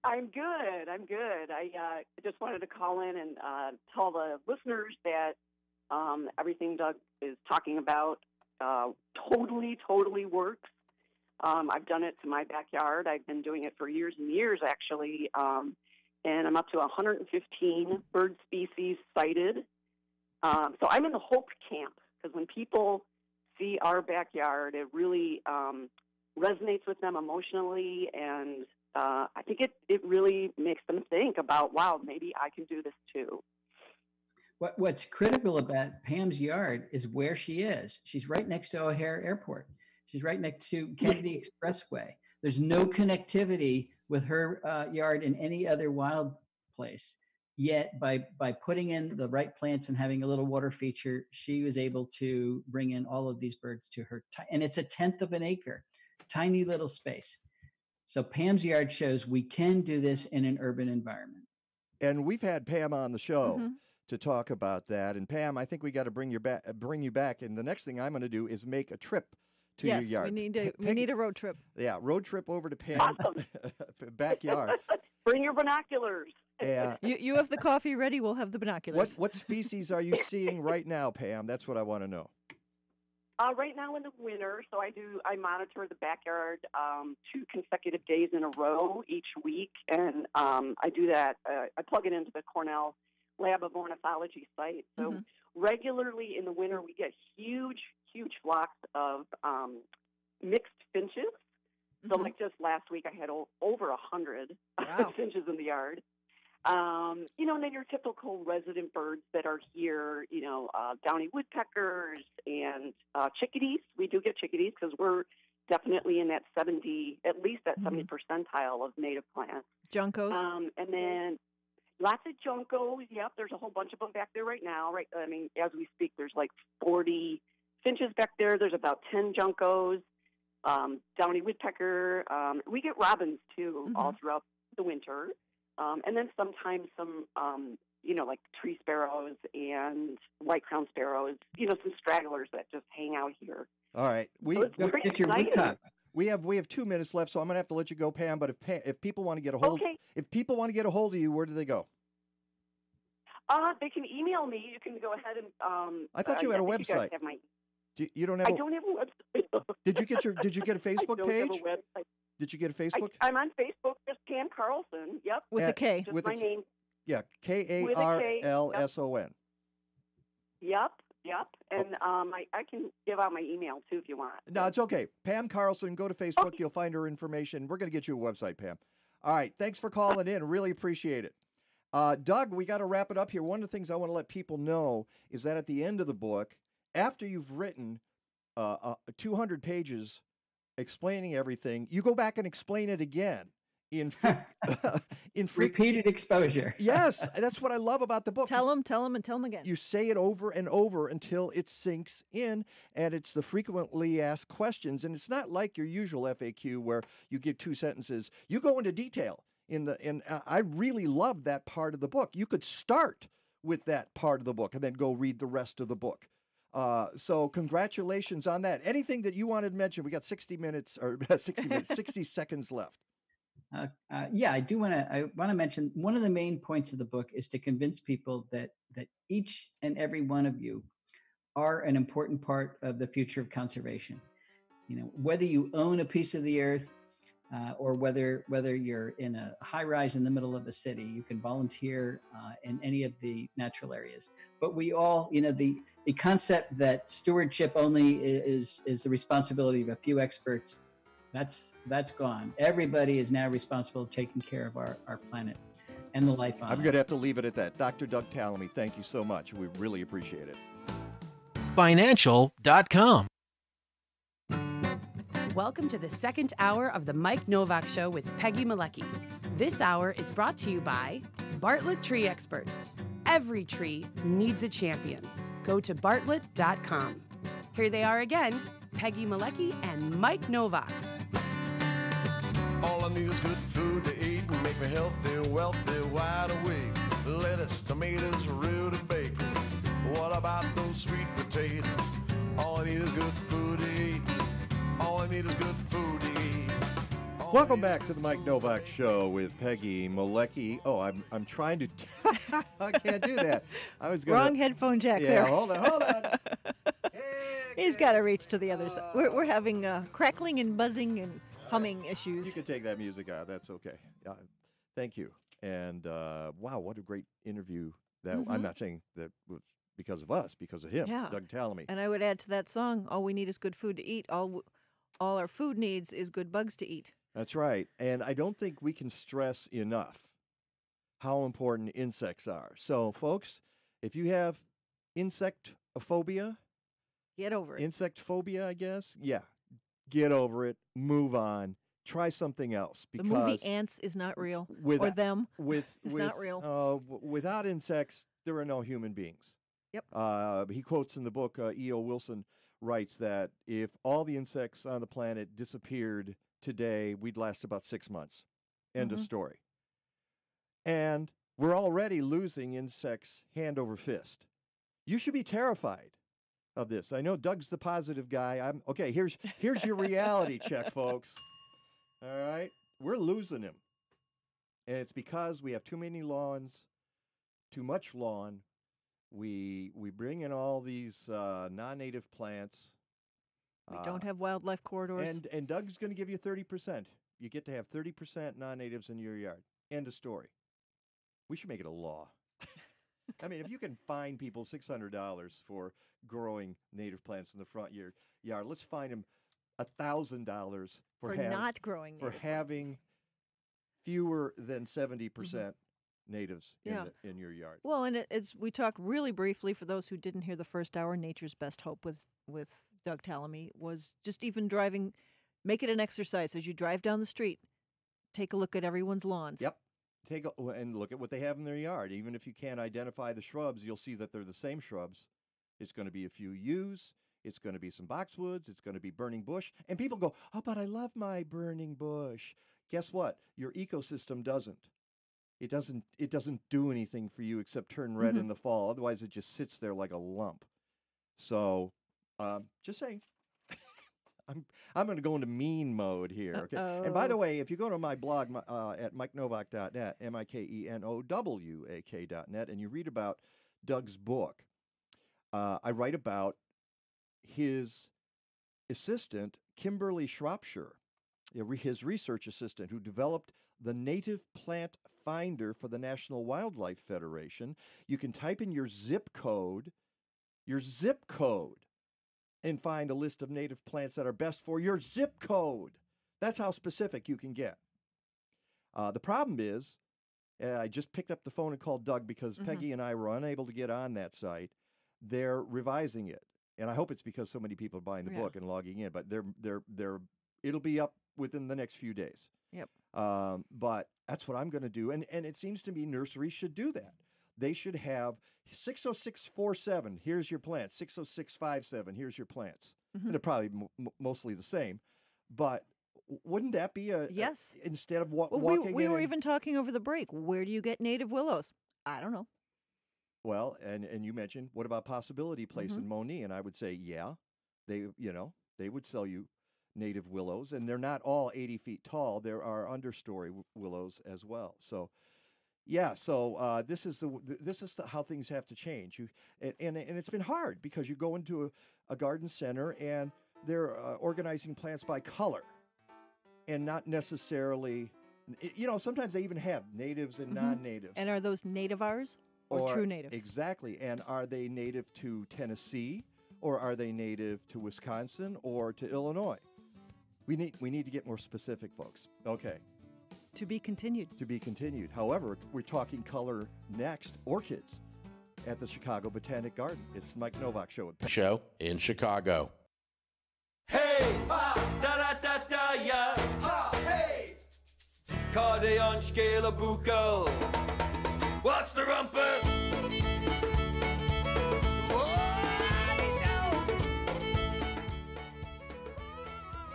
I'm good. I'm good. I uh, just wanted to call in and uh, tell the listeners that um, everything Doug is talking about uh, totally, totally works. Um, I've done it in my backyard. I've been doing it for years and years, actually, um, and I'm up to one hundred fifteen bird species cited. Um, so I'm in the hope camp, because when people see our backyard, it really um, resonates with them emotionally, and uh, I think it, it really makes them think about, wow, maybe I can do this too. What, what's critical about Pam's yard is where she is. She's right next to O'Hare Airport. She's right next to Kennedy Expressway. There's no connectivity with her uh, yard in any other wild place. Yet by, by putting in the right plants and having a little water feature, she was able to bring in all of these birds to her. And it's a tenth of an acre, tiny little space. So Pam's yard shows we can do this in an urban environment. And we've had Pam on the show. Mm-hmm. To talk about that. And Pam, I think we got to bring, bring you back. And the next thing I'm going to do is make a trip to yes, your yard. Yes, we need to, we need a road trip. Yeah, road trip over to Pam's awesome. backyard. Bring your binoculars. Yeah. You, you have the coffee ready, we'll have the binoculars. What, what species are you seeing right now, Pam? That's what I want to know. Uh, right now in the winter, so I do, I monitor the backyard um, two consecutive days in a row each week, and um, I do that, uh, I plug it into the Cornell Lab of Ornithology site. So mm-hmm. regularly in the winter, we get huge, huge flocks of um, mixed finches. So mm-hmm. like just last week, I had over one hundred wow. finches in the yard. Um, you know, and then your typical resident birds that are here, you know, uh, downy woodpeckers and uh, chickadees. We do get chickadees because we're definitely in that seventy, at least that mm-hmm. seventy percentile of native plants. Juncos. Um, and then... Lots of juncos. Yep, there's a whole bunch of them back there right now. Right, I mean, as we speak, there's like forty finches back there. There's about ten juncos, um, downy woodpecker. Um, we get robins too, mm-hmm. all throughout the winter, um, and then sometimes some, um, you know, like tree sparrows and white-crowned sparrows. You know, some stragglers that just hang out here. All right, we so don't get your wood cut. We have we have two minutes left, so I'm going to have to let you go, Pam. But if Pam, if people want to get a hold, okay. if people want to get a hold of you, where do they go? Uh, they can email me. You can go ahead and. Um, I thought you uh, had yeah, a website. You guys have my... do, you don't have. I a... don't have a website. Did you get your Did you get a Facebook I don't page? Have a website. Did you get a Facebook? I, I'm on Facebook. Just Pam Carlson. Yep, with At, a K. Just with my a, name. Yeah, K A R L S O N. Yep. Yep, and um, I, I can give out my email, too, if you want. No, it's okay. Pam Carlson, go to Facebook. Okay. You'll find her information. We're going to get you a website, Pam. All right, thanks for calling in. Really appreciate it. Uh, Doug, we got to wrap it up here. One of the things I want to let people know is that at the end of the book, after you've written uh, uh, two hundred pages explaining everything, you go back and explain it again. In in repeated exposure. Yes, that's what I love about the book. Tell them, tell them, and tell them again. You say it over and over until it sinks in, and it's the frequently asked questions. And it's not like your usual F A Q where you give two sentences. You go into detail in the. And I really loved that part of the book. You could start with that part of the book and then go read the rest of the book. Uh, so congratulations on that. Anything that you wanted to mention? We got sixty minutes or sixty minutes, sixty seconds left. Uh, uh, yeah, I do want to. I want to mention one of the main points of the book is to convince people that that each and every one of you are an important part of the future of conservation. You know, whether you own a piece of the earth uh, or whether whether you're in a high rise in the middle of a city, you can volunteer uh, in any of the natural areas. But we all, you know, the the concept that stewardship only is is the responsibility of a few experts. That's that's gone. Everybody is now responsible for taking care of our, our planet and the life on it. I'm going to have to leave it at that. Doctor Doug Tallamy, thank you so much. We really appreciate it. Financial dot com. Welcome to the second hour of the Mike Nowak Show with Peggy Malecki. This hour is brought to you by Bartlett Tree Experts. Every tree needs a champion. Go to Bartlett dot com. Here they are again, Peggy Malecki and Mike Nowak. All I need is good food to eat and make me healthy, wealthy, wide awake. Lettuce, tomatoes, real to bake. What about those sweet potatoes? All I need is good food to eat. All I need is good food to eat. All Welcome back to the Mike Nowak Show with Peggy Malecki. Oh, I'm I'm trying to. I can't do that. I was gonna... wrong headphone jack. Yeah, there. hold on, hold on. Hey, he's got to reach to the other side. We're we're having uh, crackling and buzzing and. Humming issues. You can take that music out. That's okay. Uh, thank you. And uh, wow, what a great interview. That mm-hmm. I'm not saying that was because of us, because of him, yeah. Doug Tallamy. And I would add to that song, all we need is good food to eat. All, all our food needs is good bugs to eat. That's right. And I don't think we can stress enough how important insects are. So, folks, if you have insectophobia. Get over it. Insect phobia, I guess. Yeah. Get over it. Move on. Try something else. Because the movie Ants is not real. With, or them. With, it's with, not real. Uh, without insects, there are no human beings. Yep. Uh, he quotes in the book, uh, E O Wilson writes that if all the insects on the planet disappeared today, we'd last about six months. End mm-hmm. of story. And we're already losing insects hand over fist. You should be terrified of this. I know Doug's the positive guy. I'm okay. Here's here's your reality check, folks. All right, we're losing him, and it's because we have too many lawns, too much lawn. We we bring in all these uh, non-native plants. We uh, don't have wildlife corridors. And and Doug's going to give you thirty percent. You get to have thirty percent non-natives in your yard. End of story. We should make it a law. I mean, if you can fine people six hundred dollars for growing native plants in the front yard, yard let's fine them one thousand dollars for, for having, not growing for having plants. Fewer than seventy percent mm-hmm. natives yeah. in, the, in your yard. Well, and it, it's we talked really briefly for those who didn't hear the first hour. Nature's Best Hope with with Doug Tallamy was just even driving, make it an exercise as you drive down the street, take a look at everyone's lawns. Yep. take a, and look at what they have in their yard. Even if you can't identify the shrubs, you'll see that they're the same shrubs. It's going to be a few yews. It's going to be some boxwoods. It's going to be burning bush. And people go, oh, but I love my burning bush. Guess what? Your ecosystem doesn't. It doesn't, it doesn't do anything for you except turn red mm-hmm. in the fall. Otherwise, it just sits there like a lump. So um, just saying. I'm I'm going to go into mean mode here. Okay. Uh-oh. And by the way, if you go to my blog uh, at mike nowak dot net, M I K E N O W A K dot net, and you read about Doug's book, uh, I write about his assistant, Kimberly Shropshire, his research assistant who developed the Native Plant Finder for the National Wildlife Federation. You can type in your zip code, your zip code, and find a list of native plants that are best for your zip code. That's how specific you can get. Uh, the problem is, uh, I just picked up the phone and called Doug because mm-hmm. Peggy and I were unable to get on that site. They're revising it. And I hope it's because so many people are buying the yeah. book and logging in, but they're, they're, they're, it'll be up within the next few days. Yep. Um, but that's what I'm going to do. And, and it seems to me nurseries should do that. They should have six oh six four seven, here's your plants, six oh six five seven, here's your plants. Mm-hmm. And they're probably m mostly the same. But wouldn't that be a... Yes. A, instead of wa well, walking we, we in... We were even talking over the break. Where do you get native willows? I don't know. Well, and, and you mentioned, what about Possibility Place mm-hmm. in Moni? And I would say, yeah, they, you know, they would sell you native willows. And they're not all eighty feet tall. There are understory willows as well. So... Yeah, so uh, this is the this is the, how things have to change. You and, and and it's been hard because you go into a, a garden center and they're uh, organizing plants by color, and not necessarily, you know. Sometimes they even have natives and mm-hmm. non-natives. And are those nativars or, or true natives? Exactly. And are they native to Tennessee, or are they native to Wisconsin or to Illinois? We need we need to get more specific, folks. Okay. To be continued. To be continued. However, we're talking color next, orchids, at the Chicago Botanic Garden. It's the Mike Nowak Show. At Show in Chicago. Hey, ha, da da da da ya, ha, hey. Cardeon scale of bucco. What's the rumpus?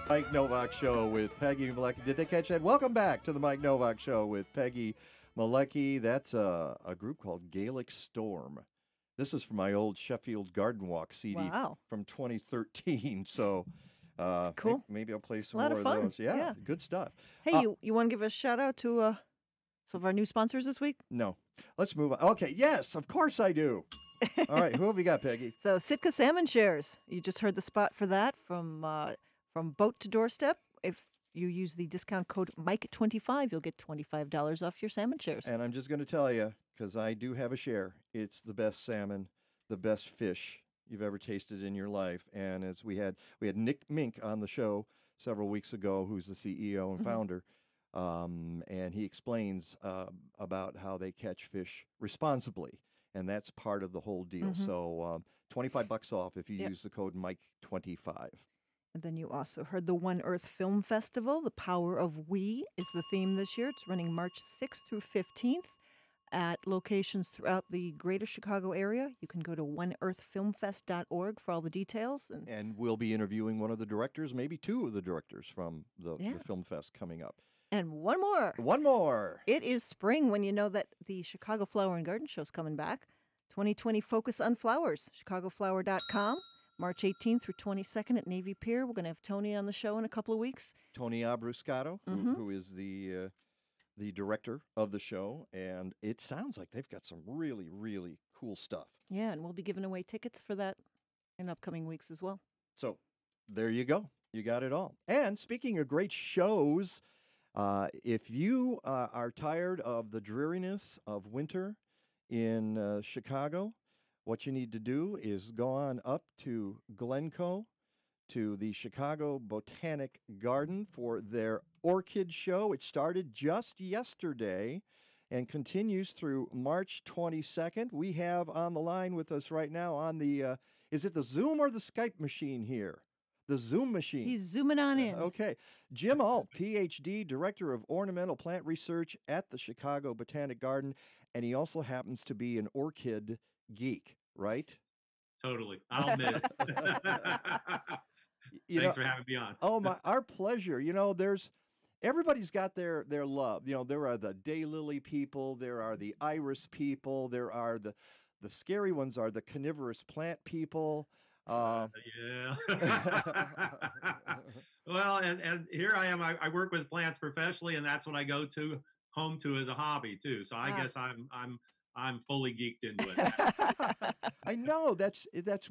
Mike Nowak Show with Peggy Malecki. Did they catch that? Welcome back to the Mike Nowak Show with Peggy Malecki. That's a, a group called Gaelic Storm. This is from my old Sheffield Garden Walk C D wow. from twenty thirteen. So uh, cool. Maybe I'll play some more of, of those. Yeah, yeah, good stuff. Hey, uh, you, you want to give a shout out to uh, some of our new sponsors this week? No. Let's move on. Okay, yes, of course I do. All right, who have we got, Peggy? So Sitka Salmon Shares. You just heard the spot for that from... Uh, From boat to doorstep, if you use the discount code Mike twenty-five, you'll get twenty-five dollars off your salmon shares. And I'm just going to tell you, because I do have a share, it's the best salmon, the best fish you've ever tasted in your life. And as we had we had Nick Mink on the show several weeks ago, who's the C E O and mm-hmm. founder, um, and he explains uh, about how they catch fish responsibly. And that's part of the whole deal. Mm-hmm. So um, twenty-five bucks off if you yep. use the code Mike twenty-five. And then you also heard the One Earth Film Festival. The Power of We is the theme this year. It's running March sixth through fifteenth at locations throughout the greater Chicago area. You can go to one earth film fest dot org for all the details. And, and we'll be interviewing one of the directors, maybe two of the directors from the, yeah. the Film Fest coming up. And one more. One more. It is spring when you know that the Chicago Flower and Garden Show is coming back. twenty twenty Focus on Flowers, chicago flower dot com. March eighteenth through twenty-second at Navy Pier. We're going to have Tony on the show in a couple of weeks. Tony Abruscato, mm-hmm. who, who is the uh, the director of the show. And it sounds like they've got some really, really cool stuff. Yeah, and we'll be giving away tickets for that in upcoming weeks as well. So there you go. You got it all. And speaking of great shows, uh, if you uh, are tired of the dreariness of winter in uh, Chicago, what you need to do is go on up to Glencoe, to the Chicago Botanic Garden for their Orchid Show. It started just yesterday and continues through March twenty-second. We have on the line with us right now on the, uh, is it the Zoom or the Skype machine here? the Zoom machine. He's zooming on in. Uh, okay. Jim Alt, P H D, Director of Ornamental Plant Research at the Chicago Botanic Garden, and he also happens to be an orchid geek, right? Totally. I'll admit it. Thanks know, for having me on. Oh, my, our pleasure. You know, there's everybody's got their their love. You know, there are the daylily people, there are the iris people, there are the the scary ones are the carnivorous plant people. Uh, uh, yeah. Well, and, and here I am. I, I work with plants professionally, and that's what I go to home to as a hobby too. So I ah. guess I'm I'm I'm fully geeked into it. I know that's that's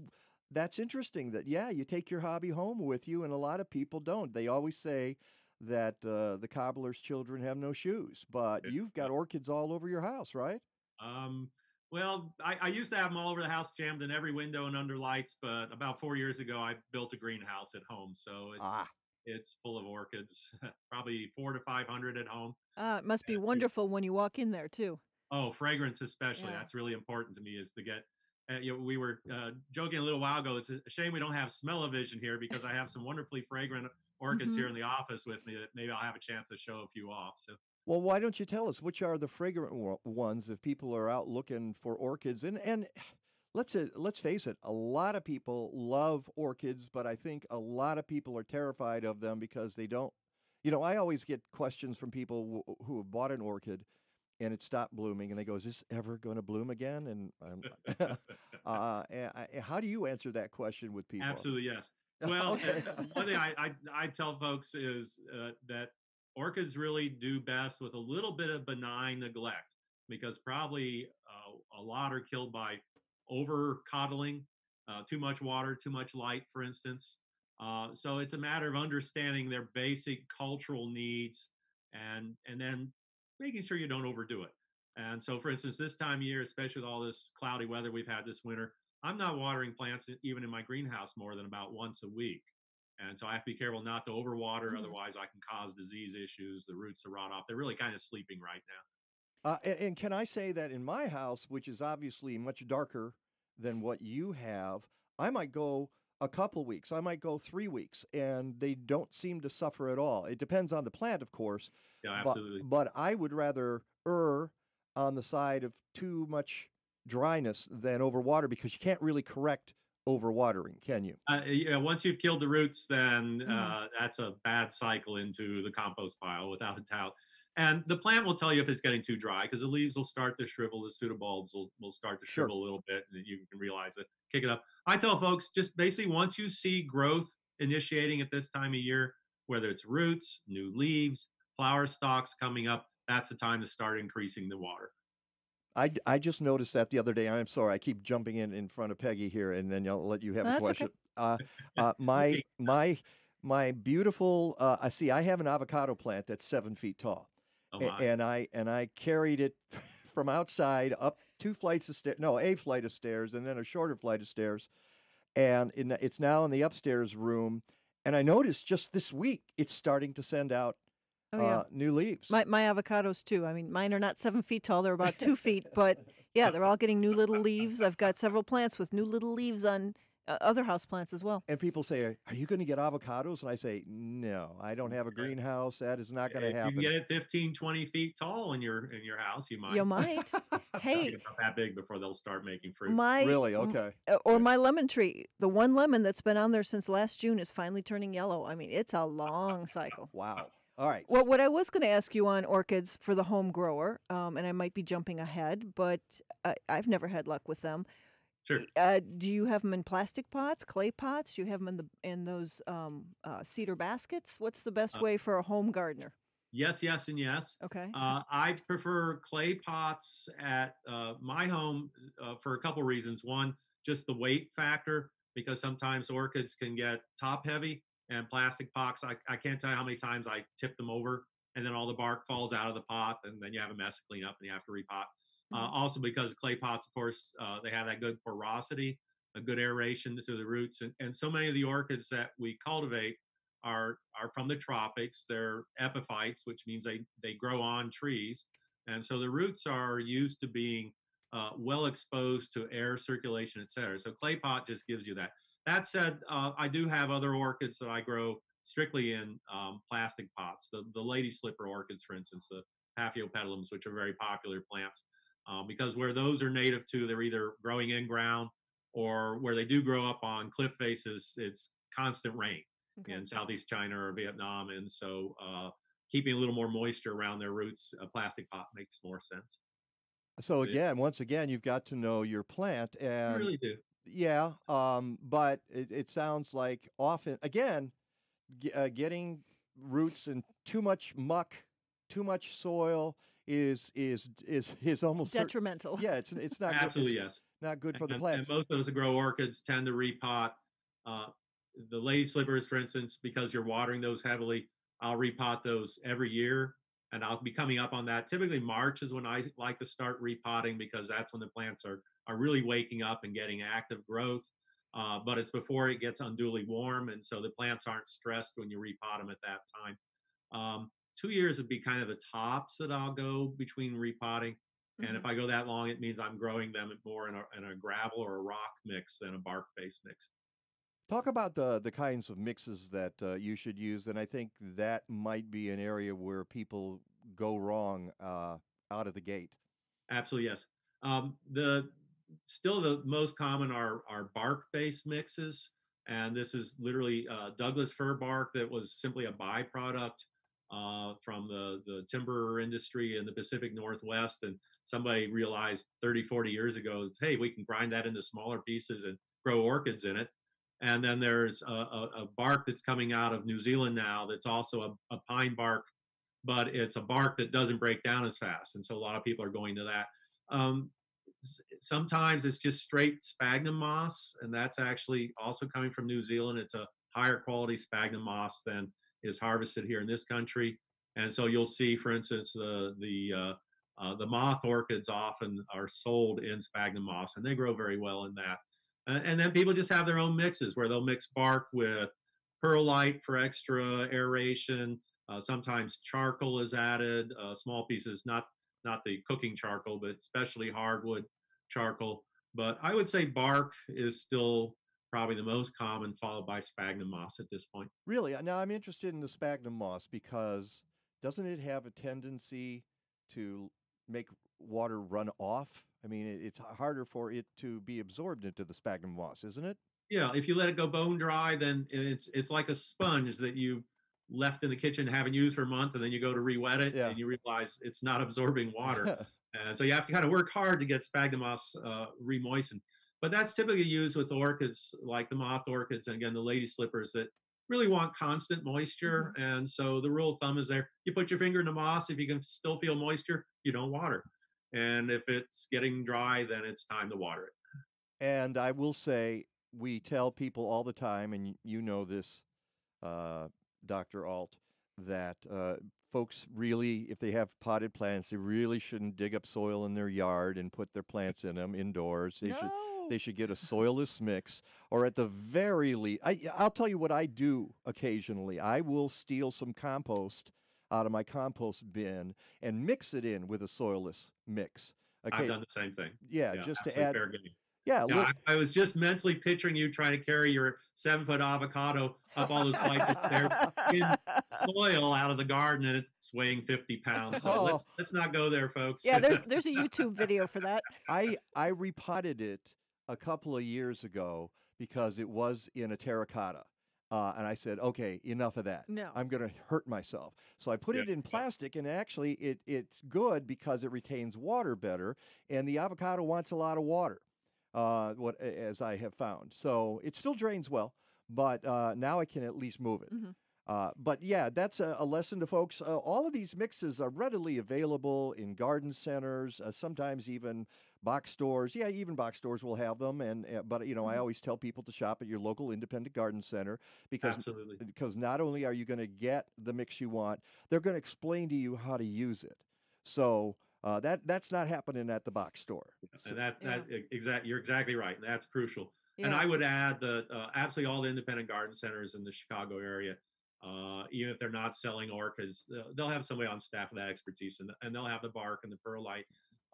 that's interesting. That yeah, you take your hobby home with you, and a lot of people don't. They always say that uh, the cobbler's children have no shoes, but you've got orchids all over your house, right? Um. Well, I, I used to have them all over the house, jammed in every window and under lights. But about four years ago, I built a greenhouse at home, so it's ah. it's full of orchids, probably four to five hundred at home. Uh, it must be and wonderful when you walk in there too. Oh, fragrance especially. Yeah. That's really important to me. Is to get. Uh, you know, we were uh, joking a little while ago. It's a shame we don't have smell-o-vision here because I have some wonderfully fragrant orchids mm-hmm. here in the office with me. That maybe I'll have a chance to show a few off. So. Well, why don't you tell us which are the fragrant ones if people are out looking for orchids? And and let's let's face it, a lot of people love orchids, but I think a lot of people are terrified of them because they don't. You know, I always get questions from people w who have bought an orchid and it stopped blooming, and they go, "Is this ever going to bloom again?" And I'm, uh, and I, how do you answer that question with people? Absolutely, yes. Well, okay. One thing I, I I tell folks is uh, that. Orchids really do best with a little bit of benign neglect because probably uh, a lot are killed by over coddling, uh, too much water, too much light, for instance. Uh, so it's a matter of understanding their basic cultural needs and, and then making sure you don't overdo it. And so, for instance, this time of year, especially with all this cloudy weather we've had this winter, I'm not watering plants even in my greenhouse more than about once a week. And so I have to be careful not to overwater. Mm-hmm. Otherwise, I can cause disease issues. The roots are rot off. They're really kind of sleeping right now. Uh, and, and can I say that in my house, which is obviously much darker than what you have, I might go a couple weeks. I might go three weeks, and they don't seem to suffer at all. It depends on the plant, of course. Yeah, absolutely. But, but I would rather err on the side of too much dryness than overwater because you can't really correct overwatering, can you? Uh, yeah, once you've killed the roots, then uh, mm-hmm. that's a bad cycle into the compost pile without a doubt. And the plant will tell you if it's getting too dry because the leaves will start to shrivel, the pseudobulbs will, will start to sure. shrivel a little bit, and you can realize it, kick it up. I tell folks just basically once you see growth initiating at this time of year, whether it's roots, new leaves, flower stalks coming up, that's the time to start increasing the water. I, I just noticed that the other day. I'm sorry, I keep jumping in in front of Peggy here, and then I'll let you have oh, a question. Okay. Uh, uh, my my my beautiful. Uh, I see. I have an avocado plant that's seven feet tall, oh, wow. and, and I and I carried it from outside up two flights of stairs. No, a flight of stairs, and then a shorter flight of stairs, and in the, it's now in the upstairs room. And I noticed just this week it's starting to send out. Oh, yeah. uh, new leaves. My, my avocados, too. I mean, mine are not seven feet tall. They're about two feet. But, yeah, they're all getting new little leaves. I've got several plants with new little leaves on uh, other house plants as well. And people say, are you going to get avocados? And I say, no, I don't have a greenhouse. That is not going to happen. You can get it fifteen, twenty feet tall in your in your house. You might. You might. Hey. It's not that big before they'll start making fruit. My, really? Okay. Or my lemon tree. The one lemon that's been on there since last June is finally turning yellow. I mean, it's a long cycle. Wow. All right. Well, what I was going to ask you on orchids for the home grower, um, and I might be jumping ahead, but I, I've never had luck with them. Sure. Uh, do you have them in plastic pots, clay pots? Do you have them in the in those um, uh, cedar baskets? What's the best uh, way for a home gardener? Yes, yes, and yes. Okay. Uh, I prefer clay pots at uh, my home uh, for a couple reasons. One, just the weight factor, because sometimes orchids can get top heavy. And plastic pots, I, I can't tell you how many times I tip them over, and then all the bark falls out of the pot, and then you have a mess to clean up, and you have to repot. Mm-hmm. uh, also, because clay pots, of course, uh, they have that good porosity, a good aeration to the roots, and, and so many of the orchids that we cultivate are are from the tropics. They're epiphytes, which means they they grow on trees, and so the roots are used to being uh, well exposed to air circulation, et cetera. So clay pot just gives you that. That said, uh, I do have other orchids that I grow strictly in um, plastic pots. The, the lady slipper orchids, for instance, the Paphiopedilums, which are very popular plants, uh, because where those are native to, they're either growing in ground or where they do grow up on cliff faces, it's constant rain okay. in Southeast China or Vietnam. And so uh, keeping a little more moisture around their roots, a plastic pot makes more sense. So again, once again, you've got to know your plant. And you really do. Yeah, um, but it, it sounds like often, again, g uh, getting roots in too much muck, too much soil is is is is almost detrimental. Yeah, it's it's not absolutely good, it's yes, not good for and, the plants. And both those that grow orchids tend to repot. Uh, the lady slippers, for instance, because you're watering those heavily. I'll repot those every year, and I'll be coming up on that. Typically, March is when I like to start repotting because that's when the plants are. are really waking up and getting active growth, uh, but it's before it gets unduly warm, and so the plants aren't stressed when you repot them at that time. Um, two years would be kind of the tops that I'll go between repotting, and mm-hmm. if I go that long, it means I'm growing them more in a, in a gravel or a rock mix than a bark-based mix. Talk about the, the kinds of mixes that uh, you should use, and I think that might be an area where people go wrong uh, out of the gate. Absolutely, yes. Um, the Still, the most common are, are bark-based mixes, and this is literally uh, Douglas fir bark that was simply a byproduct uh, from the, the timber industry in the Pacific Northwest, and somebody realized thirty, forty years ago, hey, we can grind that into smaller pieces and grow orchids in it. And then there's a, a, a bark that's coming out of New Zealand now that's also a, a pine bark, but it's a bark that doesn't break down as fast, and so a lot of people are going to that. Um, Sometimes it's just straight sphagnum moss, and that's actually also coming from New Zealand. It's a higher quality sphagnum moss than is harvested here in this country. And so you'll see, for instance, the the uh, uh, the moth orchids often are sold in sphagnum moss, and they grow very well in that. And, and then people just have their own mixes where they'll mix bark with perlite for extra aeration. Uh, sometimes charcoal is added, uh, small pieces, not. Not the cooking charcoal, but especially hardwood charcoal. But I would say bark is still probably the most common, followed by sphagnum moss at this point. Really? Now, I'm interested in the sphagnum moss because doesn't it have a tendency to make water run off? I mean, it's harder for it to be absorbed into the sphagnum moss, isn't it? Yeah. If you let it go bone dry, then it's, it's like a sponge that you left in the kitchen, haven't used for a month, and then you go to re-wet it, yeah. and you realize it's not absorbing water. And so you have to kind of work hard to get sphagnum moss uh, re-moistened. But that's typically used with orchids, like the moth orchids, and again, the lady slippers that really want constant moisture. Mm-hmm. And so the rule of thumb is there. You put your finger in the moss. If you can still feel moisture, you don't water. And if it's getting dry, then it's time to water it. And I will say, we tell people all the time, and you know this, uh, Doctor Alt, that uh, folks really, if they have potted plants, they really shouldn't dig up soil in their yard and put their plants in them indoors. They, no. should, they should get a soilless mix, or at the very least, I, I'll tell you what I do occasionally. I will steal some compost out of my compost bin and mix it in with a soilless mix. Okay. I've done the same thing. Yeah, yeah just to add. Yeah, yeah I, I was just mentally picturing you trying to carry your seven-foot avocado up all those flights of stairs in soil out of the garden, and it's weighing fifty pounds. So oh. let's, let's not go there, folks. Yeah, there's there's a YouTube video for that. I, I repotted it a couple of years ago because it was in a terracotta. Uh, and I said, okay, enough of that. No. I'm going to hurt myself. So I put yeah. it in plastic, and actually it it's good because it retains water better, and the avocado wants a lot of water. Uh, what as I have found, so it still drains well, but uh, now I can at least move it. Mm-hmm. uh, but yeah, that's a, a lesson to folks. Uh, all of these mixes are readily available in garden centers, uh, sometimes even box stores. Yeah, even box stores will have them. And uh, but you know, mm-hmm. I always tell people to shop at your local independent garden center because Absolutely. because not only are you going to get the mix you want, they're going to explain to you how to use it. So. Uh, that that's not happening at the box store. And that, that yeah. exact, you're exactly right. That's crucial. Yeah. And I would add that uh, absolutely all the independent garden centers in the Chicago area, uh, even if they're not selling orchids, they'll have somebody on staff with that expertise, and and they'll have the bark and the perlite.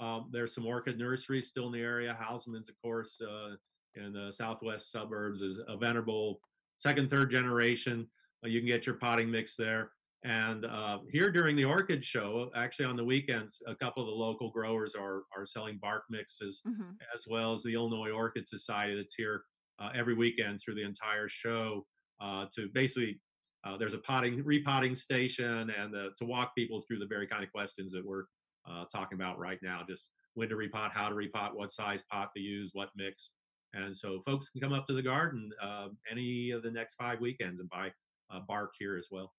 Um, there's some orchid nurseries still in the area, Hausmann's, of course, uh, in the southwest suburbs is a venerable second, third generation. You can get your potting mix there. And uh, here during the orchid show, actually on the weekends, a couple of the local growers are are selling bark mixes, mm-hmm. as well as the Illinois Orchid Society that's here uh, every weekend through the entire show uh, to basically, uh, there's a potting, repotting station and the, to walk people through the very kind of questions that we're uh, talking about right now, just when to repot, how to repot, what size pot to use, what mix. And so folks can come up to the garden uh, any of the next five weekends and buy uh, bark here as well.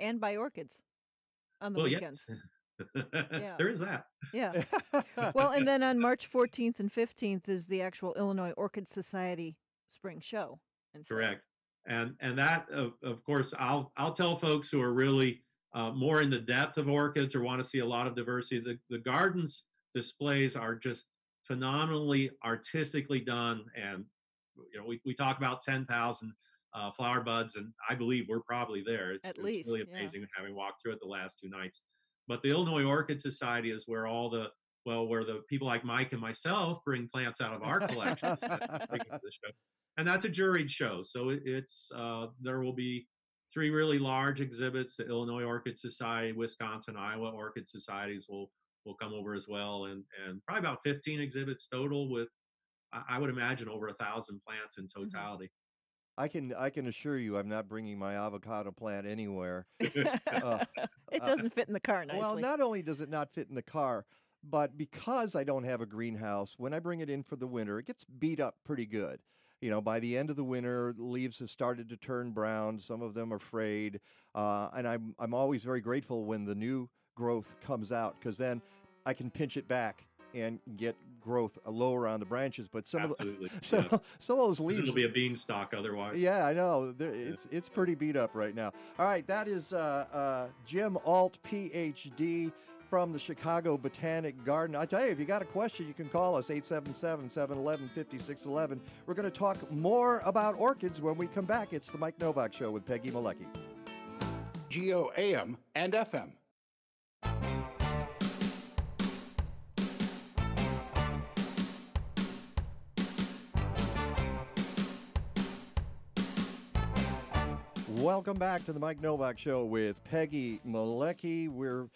And buy orchids on the well, weekends. Yes. Yeah. There is that. Yeah. Well, and then on March fourteenth and fifteenth is the actual Illinois Orchid Society spring show. And correct. And and that, of, of course, I'll I'll tell folks who are really uh, more in the depth of orchids or want to see a lot of diversity, the, the gardens displays are just phenomenally artistically done. And, you know, we, we talk about ten thousand Uh, flower buds, and I believe we're probably there. It's, At least, it's really amazing, yeah. Having walked through it the last two nights. But the Illinois Orchid Society is where all the, well, where the people like Mike and myself bring plants out of our collections. And that's a juried show. So it, it's, uh, there will be three really large exhibits. The Illinois Orchid Society, Wisconsin, Iowa Orchid Societies will, will come over as well. And, and probably about fifteen exhibits total with, I would imagine, over a thousand plants in totality. Mm-hmm. I can I can assure you I'm not bringing my avocado plant anywhere. Uh, it doesn't uh, fit in the car nicely. Well, not only does it not fit in the car, but because I don't have a greenhouse, when I bring it in for the winter, it gets beat up pretty good. You know, by the end of the winter, leaves have started to turn brown. Some of them are frayed, uh, and I'm I'm always very grateful when the new growth comes out, because then I can pinch it back and get growth lower on the branches, but some Absolutely. of the, some, yeah. some of those leaves, it'll be a beanstalk otherwise. Yeah, I know. There, yeah. It's it's pretty beat up right now. All right, that is uh, uh, Jim Alt, P H D from the Chicago Botanic Garden. I tell you, if you got a question, you can call us eight seven seven, seven one one, five six one one. We're going to talk more about orchids when we come back. It's the Mike Nowak Show with Peggy Malecki. G O A M and F M. Welcome back to the Mike Nowak Show with Peggy Malecki. We're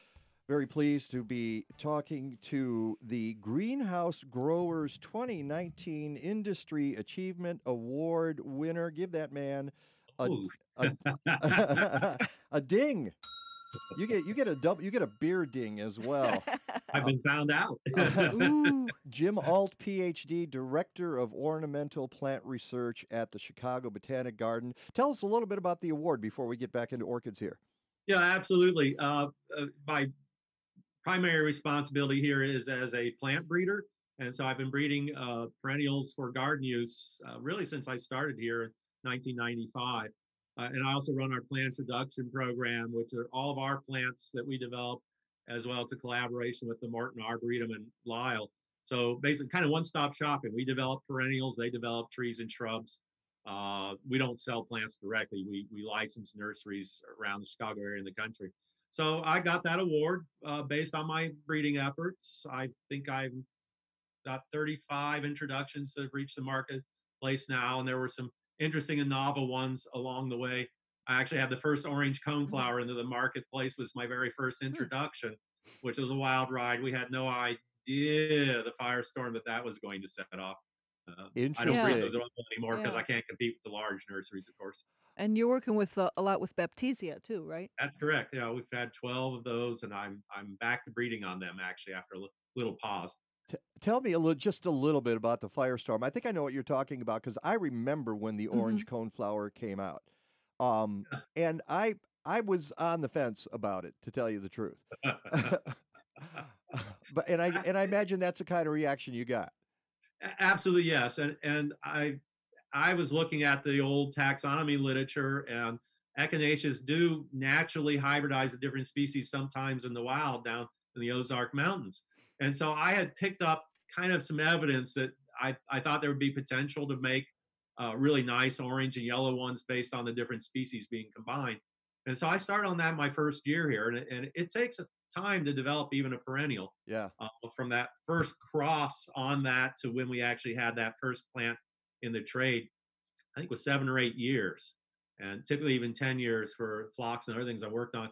very pleased to be talking to the Greenhouse Growers twenty nineteen Industry Achievement Award winner. Give that man a, a, a, a ding. You get you get a double, you get a beer ding as well. I've been found out. Ooh. Jim Alt, P H D, Director of Ornamental Plant Research at the Chicago Botanic Garden. Tell us a little bit about the award before we get back into orchids here. Yeah, absolutely. Uh, uh, my primary responsibility here is as a plant breeder. And so I've been breeding uh, perennials for garden use uh, really since I started here in nineteen ninety-five. Uh, and I also run our plant introduction program, which are all of our plants that we develop, as well as a collaboration with the Morton Arboretum and Lyle. So basically kind of one-stop shopping. We develop perennials, they develop trees and shrubs. Uh, we don't sell plants directly. We, we license nurseries around the Chicago area and the country. So I got that award uh, based on my breeding efforts. I think I've got thirty-five introductions that have reached the marketplace now, and there were some interesting and novel ones along the way. I actually had the first orange coneflower into the marketplace. Was my very first introduction, which was a wild ride. We had no idea the firestorm that that was going to set off. Uh, I don't breed those anymore because yeah. I can't compete with the large nurseries, of course. And you're working with uh, a lot with Baptisia too, right? That's correct. Yeah, we've had twelve of those, and I'm I'm back to breeding on them actually after a little pause. T tell me a little, just a little bit about the firestorm. I think I know what you're talking about because I remember when the mm-hmm. orange coneflower came out. Um, and I, I was on the fence about it, to tell you the truth, but, and I, and I imagine that's the kind of reaction you got. Absolutely. Yes. And, and I, I was looking at the old taxonomy literature, and echinaceas do naturally hybridize the different species sometimes in the wild down in the Ozark Mountains. And so I had picked up kind of some evidence that I, I thought there would be potential to make Uh, really nice orange and yellow ones based on the different species being combined. And so I started on that my first year here, and it, and it takes a time to develop even a perennial. Yeah. Uh, from that first cross on that to when we actually had that first plant in the trade, I think, was seven or eight years, and typically even ten years for flocks and other things I worked on.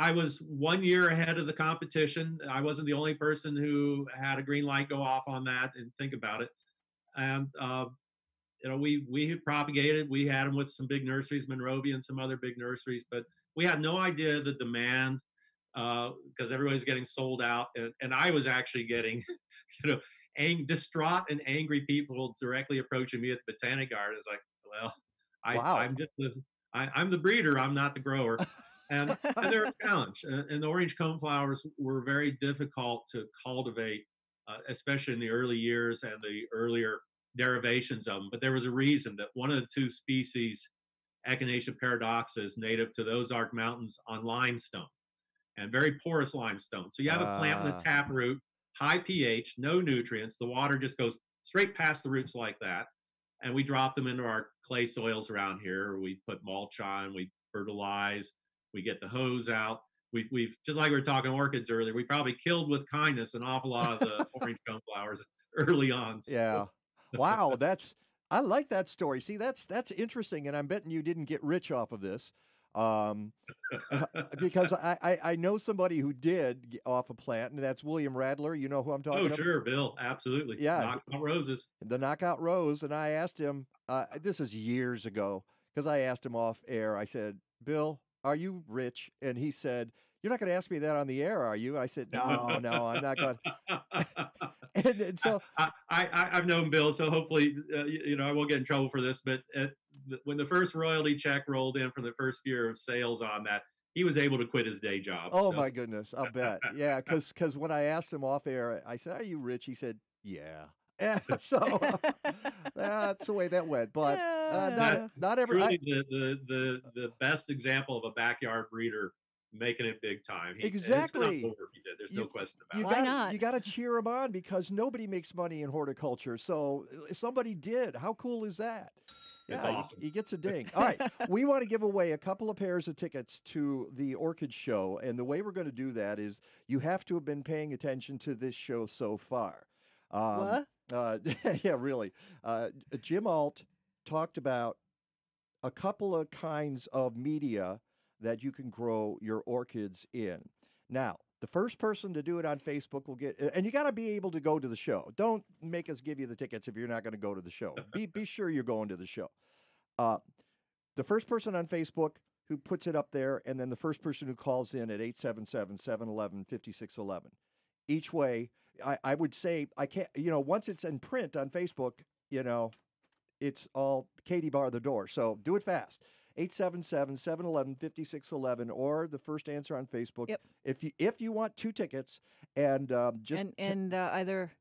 I was one year ahead of the competition. I wasn't the only person who had a green light go off on that and think about it. And, uh, you know, we, we had propagated, we had them with some big nurseries, Monrovia and some other big nurseries, but we had no idea the demand, uh, because everybody's getting sold out. And, and I was actually getting, you know, ang- distraught and angry people directly approaching me at the Botanic Garden. It's like, well, I, wow. I'm just the, I, I'm the breeder. I'm not the grower. And, and they're a challenge. And, and the orange cone flowers were very difficult to cultivate, uh, especially in the early years and the earlier derivations of them. But there was a reason that one of the two species, Echinacea paradoxa, is native to the Ozark Mountains on limestone, and very porous limestone. So you have uh, a plant with a taproot, high pH, no nutrients. The water just goes straight past the roots like that. And we drop them into our clay soils around here. We put mulch on, we fertilize. We get the hose out. We, we've, just like we were talking orchids earlier, we probably killed with kindness an awful lot of the orange cone flowers early on. So. Yeah. Wow. That's, I like that story. See, that's, that's interesting. And I'm betting you didn't get rich off of this. Um, because I, I, I know somebody who did get off a plant, and that's William Radler. You know who I'm talking about? Oh, sure. Bill. Absolutely. Yeah. Knockout roses. The knockout rose. And I asked him, uh, this is years ago, because I asked him off air. I said, Bill, are you rich? And he said, you're not going to ask me that on the air, are you? I said, no, no, I'm not going to. and, and so I, I, I've known Bill, so hopefully, uh, you, you know, I won't get in trouble for this. But at the, when the first royalty check rolled in from the first year of sales on that, he was able to quit his day job. Oh, so. My goodness. I'll bet. Yeah. Cause, cause when I asked him off air, I said, are you rich? He said, yeah. And so uh, that's the way that went. But uh, not, not every truly I, the, the, the, the best example of a backyard breeder making it big time. He, exactly. He did. There's you, no question about you it. Gotta, Why not? You got to cheer him on because nobody makes money in horticulture. So somebody did. How cool is that? Yeah, awesome. he, he gets a ding. All right. We want to give away a couple of pairs of tickets to the Orchid Show. And the way we're going to do that is you have to have been paying attention to this show so far. Um, what? Uh, yeah, really. Uh, Jim Alt talked about a couple of kinds of media that you can grow your orchids in. Now, the first person to do it on Facebook will get, and you got to be able to go to the show. Don't make us give you the tickets if you're not going to go to the show. Be, be sure you're going to the show. Uh, the first person on Facebook who puts it up there, and then the first person who calls in at eight seven seven, seven one one, five six one one. Each way, I, I would say, I can't, you know, once it's in print on Facebook, you know, it's all Katie bar the door. So do it fast. eight seven seven, seven one one, five six one one, or the first answer on Facebook. Yep. If you if you want two tickets, and um, just... And, and uh, either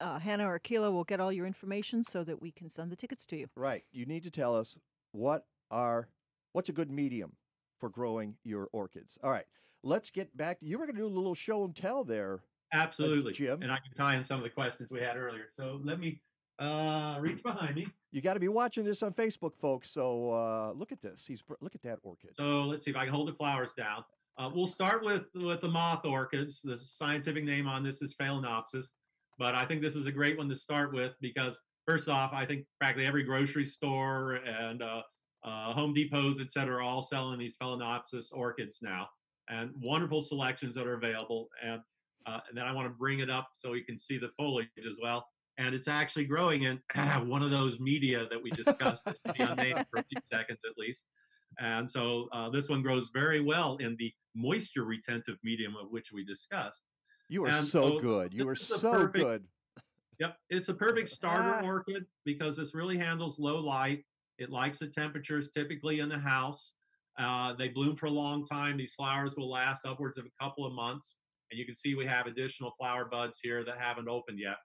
uh, Hannah or Akila will get all your information so that we can send the tickets to you. Right. You need to tell us what are what's a good medium for growing your orchids. All right. Let's get back. You were going to do a little show and tell there. Absolutely, Jim. And I can tie in some of the questions we had earlier. So let me uh, reach behind me. You got to be watching this on Facebook, folks. So uh, look at this. He's look at that orchid. So let's see if I can hold the flowers down. Uh, we'll start with, with the moth orchids. The scientific name on this is Phalaenopsis. But I think this is a great one to start with because, first off, I think practically every grocery store and uh, uh, Home Depots, et cetera, are all selling these Phalaenopsis orchids now. And wonderful selections that are available. And Uh, and then I want to bring it up so you can see the foliage as well. And it's actually growing in ah, one of those media that we discussed that should be unnamed for a few seconds at least. And so uh, this one grows very well in the moisture retentive medium of which we discussed. You are so, so good. You are so perfect, good. Yep. It's a perfect starter ah. orchid because this really handles low light. It likes the temperatures typically in the house. Uh, they bloom for a long time. These flowers will last upwards of a couple of months. And you can see we have additional flower buds here that haven't opened yet.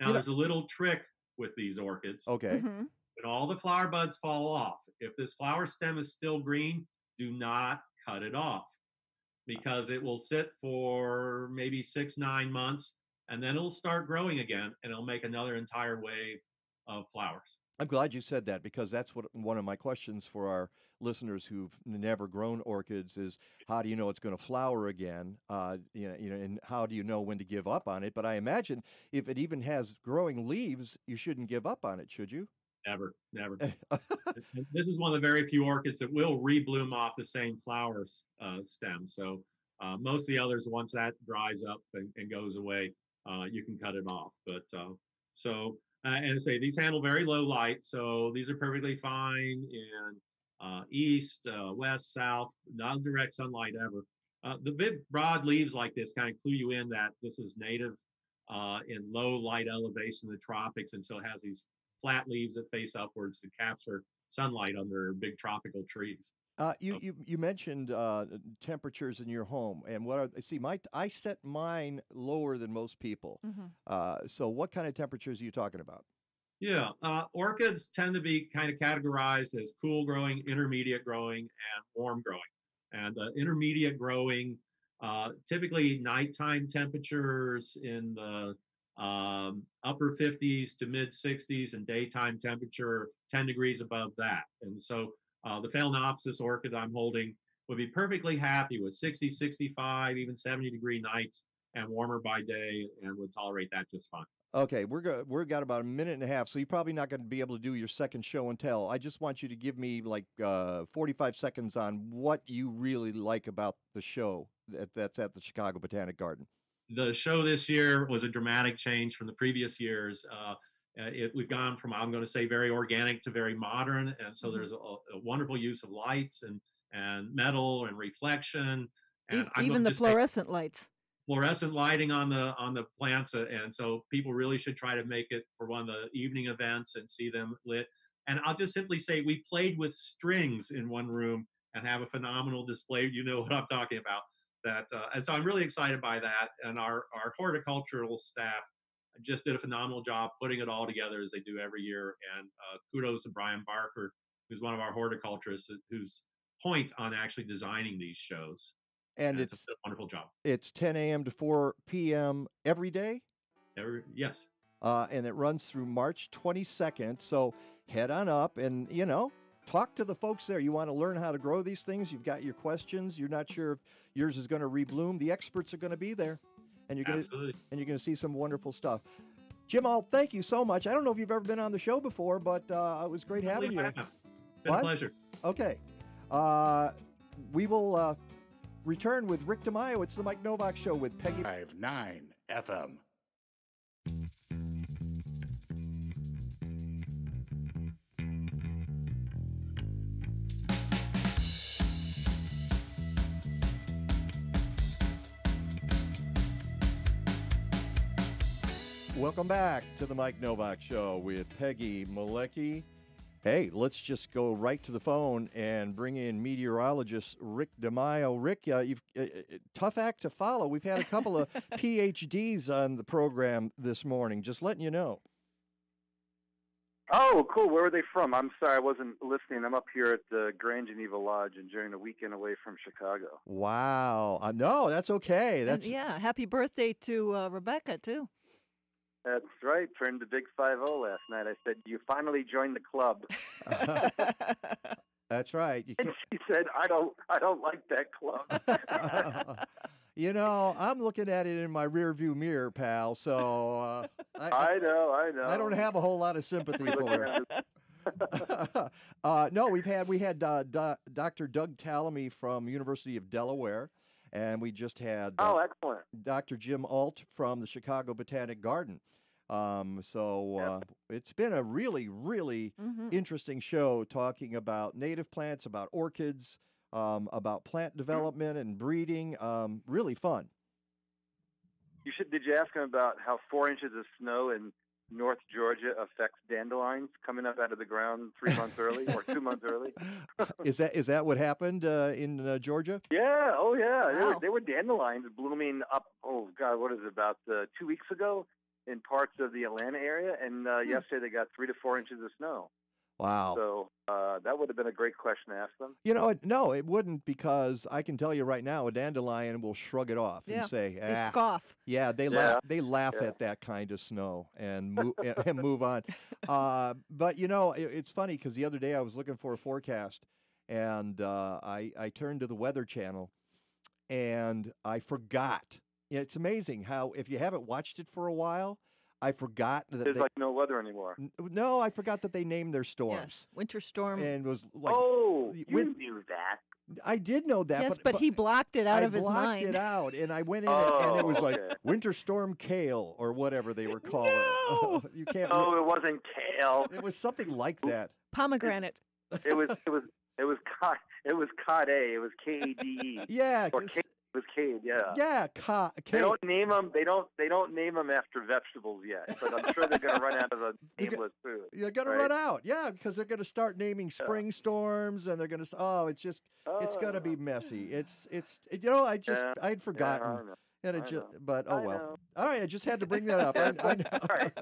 Now, yeah. There's a little trick with these orchids. Okay. Mm-hmm. When all the flower buds fall off, if this flower stem is still green, do not cut it off because it will sit for maybe six, nine months, and then it'll start growing again, and it'll make another entire wave of flowers. I'm glad you said that because that's what one of my questions for our listeners who've never grown orchids is: how do you know it's going to flower again? Uh, you know, you know, and how do you know when to give up on it? But I imagine if it even has growing leaves, you shouldn't give up on it, should you? Never, never. This is one of the very few orchids that will rebloom off the same flower uh, stem. So uh, most of the others, once that dries up and, and goes away, uh, you can cut it off. But uh, so, uh, and I say these handle very low light, so these are perfectly fine in uh, east, uh, west, south, not direct sunlight ever. Uh, the big broad leaves like this kind of clue you in that this is native uh, in low light elevation in the tropics, and so it has these flat leaves that face upwards to capture sunlight under big tropical trees. Uh, you, you you mentioned uh, temperatures in your home, and what are see my I set mine lower than most people. Mm-hmm. uh, so what kind of temperatures are you talking about? Yeah, uh, orchids tend to be kind of categorized as cool growing, intermediate growing, and warm growing. And uh, intermediate growing, uh, typically nighttime temperatures in the um, upper fifties to mid sixties, and daytime temperature ten degrees above that. And so uh, the Phalaenopsis orchid I'm holding would be perfectly happy with sixty, sixty-five, even seventy degree nights, and warmer by day, and would tolerate that just fine. Okay, we're go we've got about a minute and a half, so you're probably not going to be able to do your second show and tell. I just want you to give me like uh, forty-five seconds on what you really like about the show that, that's at the Chicago Botanic Garden. The show this year was a dramatic change from the previous years. Uh, it, we've gone from, I'm going to say, very organic to very modern, and so there's a, a wonderful use of lights and, and metal and reflection. And even even the fluorescent lights. Fluorescent lighting on the on the plants, and so people really should try to make it for one of the evening events and see them lit. And I'll just simply say we played with strings in one room and have a phenomenal display. You know what I'm talking about. That uh, and so I'm really excited by that. And our our horticultural staff just did a phenomenal job putting it all together as they do every year. And uh, kudos to Brian Barker, who's one of our horticulturists, who's point on actually designing these shows. And, and it's, it's a wonderful job. It's ten a m to four p m every day? Every, yes. Uh, and it runs through March twenty-second. So head on up and, you know, talk to the folks there. You want to learn how to grow these things. You've got your questions. You're not sure if yours is going to rebloom. The experts are going to be there. And you're going to, and you're going to see some wonderful stuff. Jim, I'll thank you so much. I don't know if you've ever been on the show before, but uh, it was great having you. It's been a pleasure. Okay. Uh, we will... Uh, Return with Rick DiMaio. It's the Mike Nowak Show with Peggy. five nine F M. Welcome back to the Mike Nowak Show with Peggy Malecki. Hey, let's just go right to the phone and bring in meteorologist Rick DiMaio. Rick, uh, you've uh, tough act to follow. We've had a couple of P H Ds on the program this morning, just letting you know. Oh, cool. Where were they from? I'm sorry, I wasn't listening. I'm up here at the Grand Geneva Lodge enjoying the weekend away from Chicago. Wow. Uh, no, that's okay. That's and, yeah. Happy birthday to uh, Rebecca, too. That's right. Turned the big five oh last night. I said, "You finally joined the club." That's right. You and she said, "I don't, I don't like that club." You know, I'm looking at it in my rearview mirror, pal. So uh, I, I know, I know. I don't have a whole lot of sympathy for it. uh, no, we've had we had uh, Do Doctor Doug Tallamy from University of Delaware. And we just had uh, oh, excellent. Doctor Jim Alt from the Chicago Botanic Garden. Um, so uh, yeah. It's been a really, really mm-hmm. interesting show talking about native plants, about orchids, um, about plant development and breeding. Um, really fun. You should. Did you ask him about how four inches of snow in North Georgia affects dandelions coming up out of the ground three months early or two months early? Is that is that what happened uh, in uh, Georgia? Yeah, oh yeah, wow. there, were, there were dandelions blooming up. Oh God, what is it, about uh, two weeks ago in parts of the Atlanta area, and uh, hmm. yesterday they got three to four inches of snow. Wow. So uh, that would have been a great question to ask them. You know, no, it wouldn't, because I can tell you right now, a dandelion will shrug it off yeah. and say, ah. They scoff. Yeah, they, yeah. La they laugh yeah. at that kind of snow and, mo and move on. Uh, but, you know, it, it's funny because the other day I was looking for a forecast, and uh, I, I turned to the Weather Channel, and I forgot. It's amazing how if you haven't watched it for a while, I forgot that there's they, like no weather anymore. N no, I forgot that they named their storms. Yes. Winter storm. And was like, oh, you when, knew that. I did know that. Yes, but, but, but he blocked it out I of his mind. I blocked it out, and I went in, oh, and it was like Winter Storm Kale or whatever they were calling no! it. You can't. Oh, it wasn't kale. It was something like that. Pomegranate. It, it was. It was. It was. Cod, it was cod A. It was K A D E. Yeah. Or K It was Cade, yeah. Yeah, Cade. They don't name them. They don't. They don't name them after vegetables yet. But I'm sure they're going to run out of the nameless food. They're going right? to run out, yeah, because they're going to start naming spring yeah. storms, and they're going to. Oh, it's just. Oh. It's going to be messy. It's. It's. You know, I just. Yeah. I'd forgotten. Yeah, and it just. But oh well. All right, I just had to bring that up. I, I know. Right.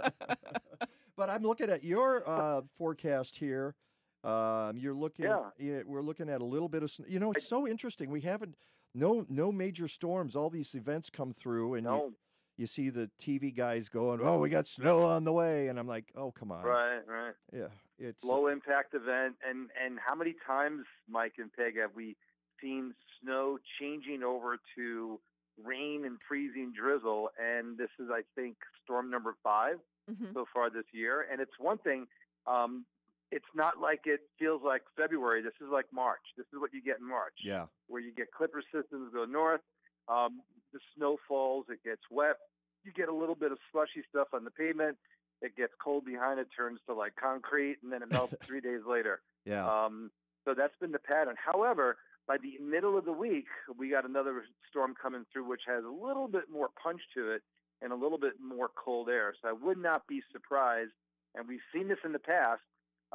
But I'm looking at your uh, forecast here. Um, you're looking. Yeah. Yeah, we're looking at a little bit of. You know, it's I, so interesting. We haven't. No, no major storms. All these events come through, and no. you, you see the T V guys going, "Oh, we got snow on the way," and I'm like, "Oh, come on!" Right, right. Yeah, it's low impact event, and and how many times, Mike and Peg, have we seen snow changing over to rain and freezing drizzle? And this is, I think, storm number five mm-hmm. so far this year. And it's one thing. Um, It's not like it feels like February. This is like March. This is what you get in March. Yeah. Where you get clipper systems go north. Um, the snow falls. It gets wet. You get a little bit of slushy stuff on the pavement. It gets cold behind. It turns to like concrete, and then it melts three days later. Yeah. Um, so that's been the pattern. However, by the middle of the week, we got another storm coming through, which has a little bit more punch to it and a little bit more cold air. So I would not be surprised, and we've seen this in the past,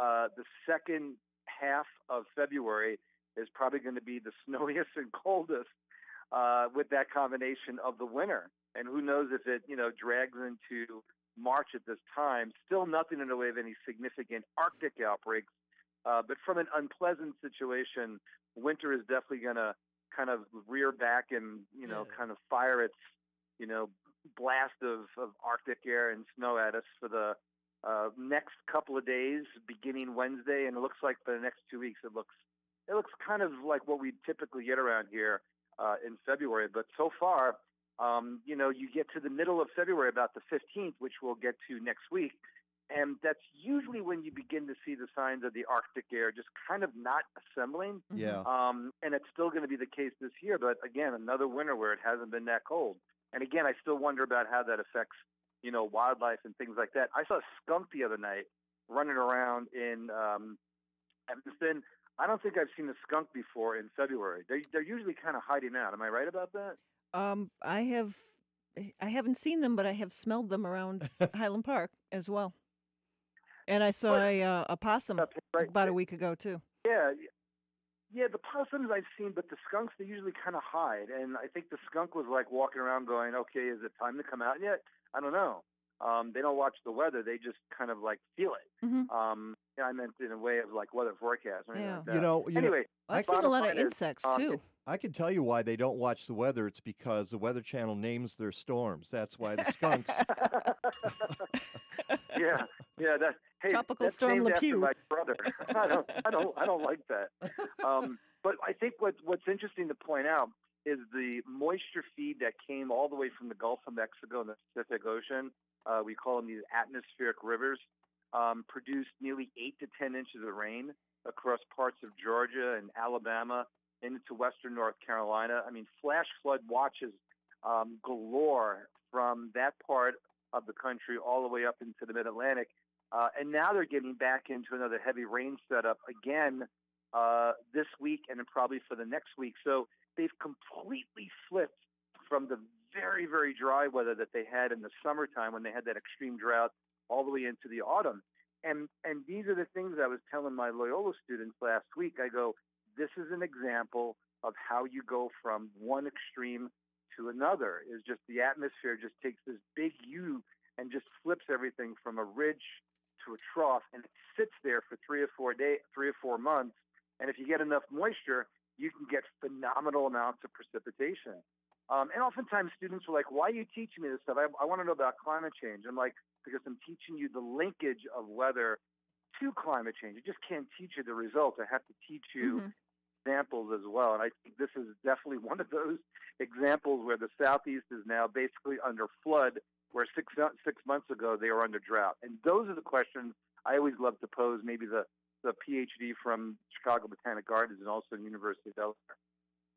Uh, the second half of February is probably going to be the snowiest and coldest uh, with that combination of the winter. And who knows if it, you know, drags into March at this time. Still nothing in the way of any significant Arctic outbreaks. Uh, but from an unpleasant situation, winter is definitely going to kind of rear back and, you know, yeah. kind of fire its, you know, blast of, of Arctic air and snow at us for the Uh, next couple of days, beginning Wednesday, and it looks like for the next two weeks, it looks it looks kind of like what we typically get around here uh, in February. But so far, um, you know, you get to the middle of February, about the fifteenth, which we'll get to next week, and that's usually when you begin to see the signs of the Arctic air just kind of not assembling. Yeah. Um, and it's still going to be the case this year, but again, another winter where it hasn't been that cold. And again, I still wonder about how that affects you know, wildlife and things like that. I saw a skunk the other night running around in um, Evanston. I don't think I've seen a skunk before in February. They're, they're usually kind of hiding out. Am I right about that? Um, I have, I haven't seen them, but I have smelled them around Highland Park as well. And I saw right. a, uh, a possum right. Right. about a week ago too. Yeah, yeah. The possums I've seen, but the skunks, they usually kind of hide. And I think the skunk was like walking around going, "Okay, is it time to come out yet?" I don't know. Um, they don't watch the weather. They just kind of like feel it. Mm-hmm. um, I meant in a way of like weather forecast. Or yeah. Like that. You know, you anyway, know, I've seen a lot of insects is, too. Uh, I can tell you why they don't watch the weather. It's because the Weather Channel names their storms. That's why the skunks. yeah, yeah. That, hey, Tropical that's Storm LePew. My brother. I don't, I don't, I don't like that. Um, but I think what what's interesting to point out is the moisture feed that came all the way from the Gulf of Mexico and the Pacific Ocean. Uh, we call them these atmospheric rivers, um, produced nearly eight to ten inches of rain across parts of Georgia and Alabama into western North Carolina. I mean, flash flood watches um, galore from that part of the country all the way up into the mid-Atlantic. Uh, and now they're getting back into another heavy rain setup again uh, this week and then probably for the next week. So they've completely flipped from the very, very dry weather that they had in the summertime when they had that extreme drought all the way into the autumn. And and these are the things I was telling my Loyola students last week. I go, this is an example of how you go from one extreme to another. Is just the atmosphere just takes this big U and just flips everything from a ridge to a trough, and it sits there for three or four day, three or four months. And if you get enough moisture, you can get phenomenal amounts of precipitation. Um, and oftentimes students are like, why are you teaching me this stuff? I, I want to know about climate change. I'm like, because I'm teaching you the linkage of weather to climate change. I just can't teach you the results. I have to teach you mm-hmm. examples as well. And I think this is definitely one of those examples where the Southeast is now basically under flood, where six six months ago they were under drought. And those are the questions I always love to pose, maybe the, the PhD from Chicago Botanic Gardens and also the University of Delaware.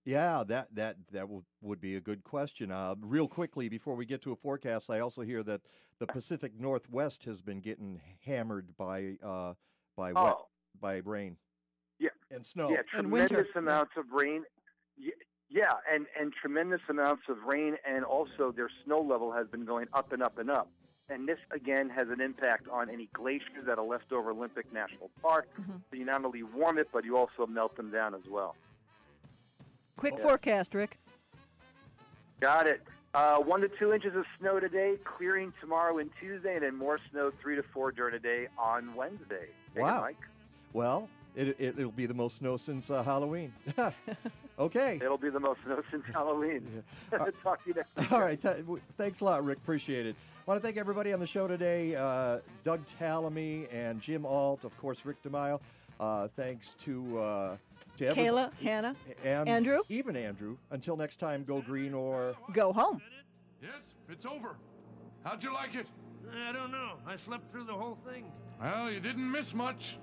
Yeah, that that that will, would be a good question. Uh, real quickly, before we get to a forecast, I also hear that the Pacific Northwest has been getting hammered by uh, by oh. wet, by rain, yeah, and snow, yeah, tremendous and winter. amounts of rain, yeah, yeah, and and tremendous amounts of rain, and also their snow level has been going up and up and up. And this, again, has an impact on any glaciers that are left over Olympic National Park. Mm-hmm. So you not only warm it, but you also melt them down as well. Quick oh. forecast, Rick. Got it. Uh, one to two inches of snow today, clearing tomorrow and Tuesday, and then more snow three to four during the day on Wednesday. Take wow. It, Mike. Well, it, it, it'll be the most snow since uh, Halloween. Okay. It'll be the most snow since Halloween. Yeah. Talk to you next week. All right. Thanks a lot, Rick. Appreciate it. I want to thank everybody on the show today, uh, Doug Tallamy and Jim Alt, of course, Rick DeMaio. Uh, thanks to, uh, to Kayla, every- Hannah, and Andrew. Even Andrew. Until next time, go green or go home. Yes, it's over. How'd you like it? I don't know. I slept through the whole thing. Well, you didn't miss much.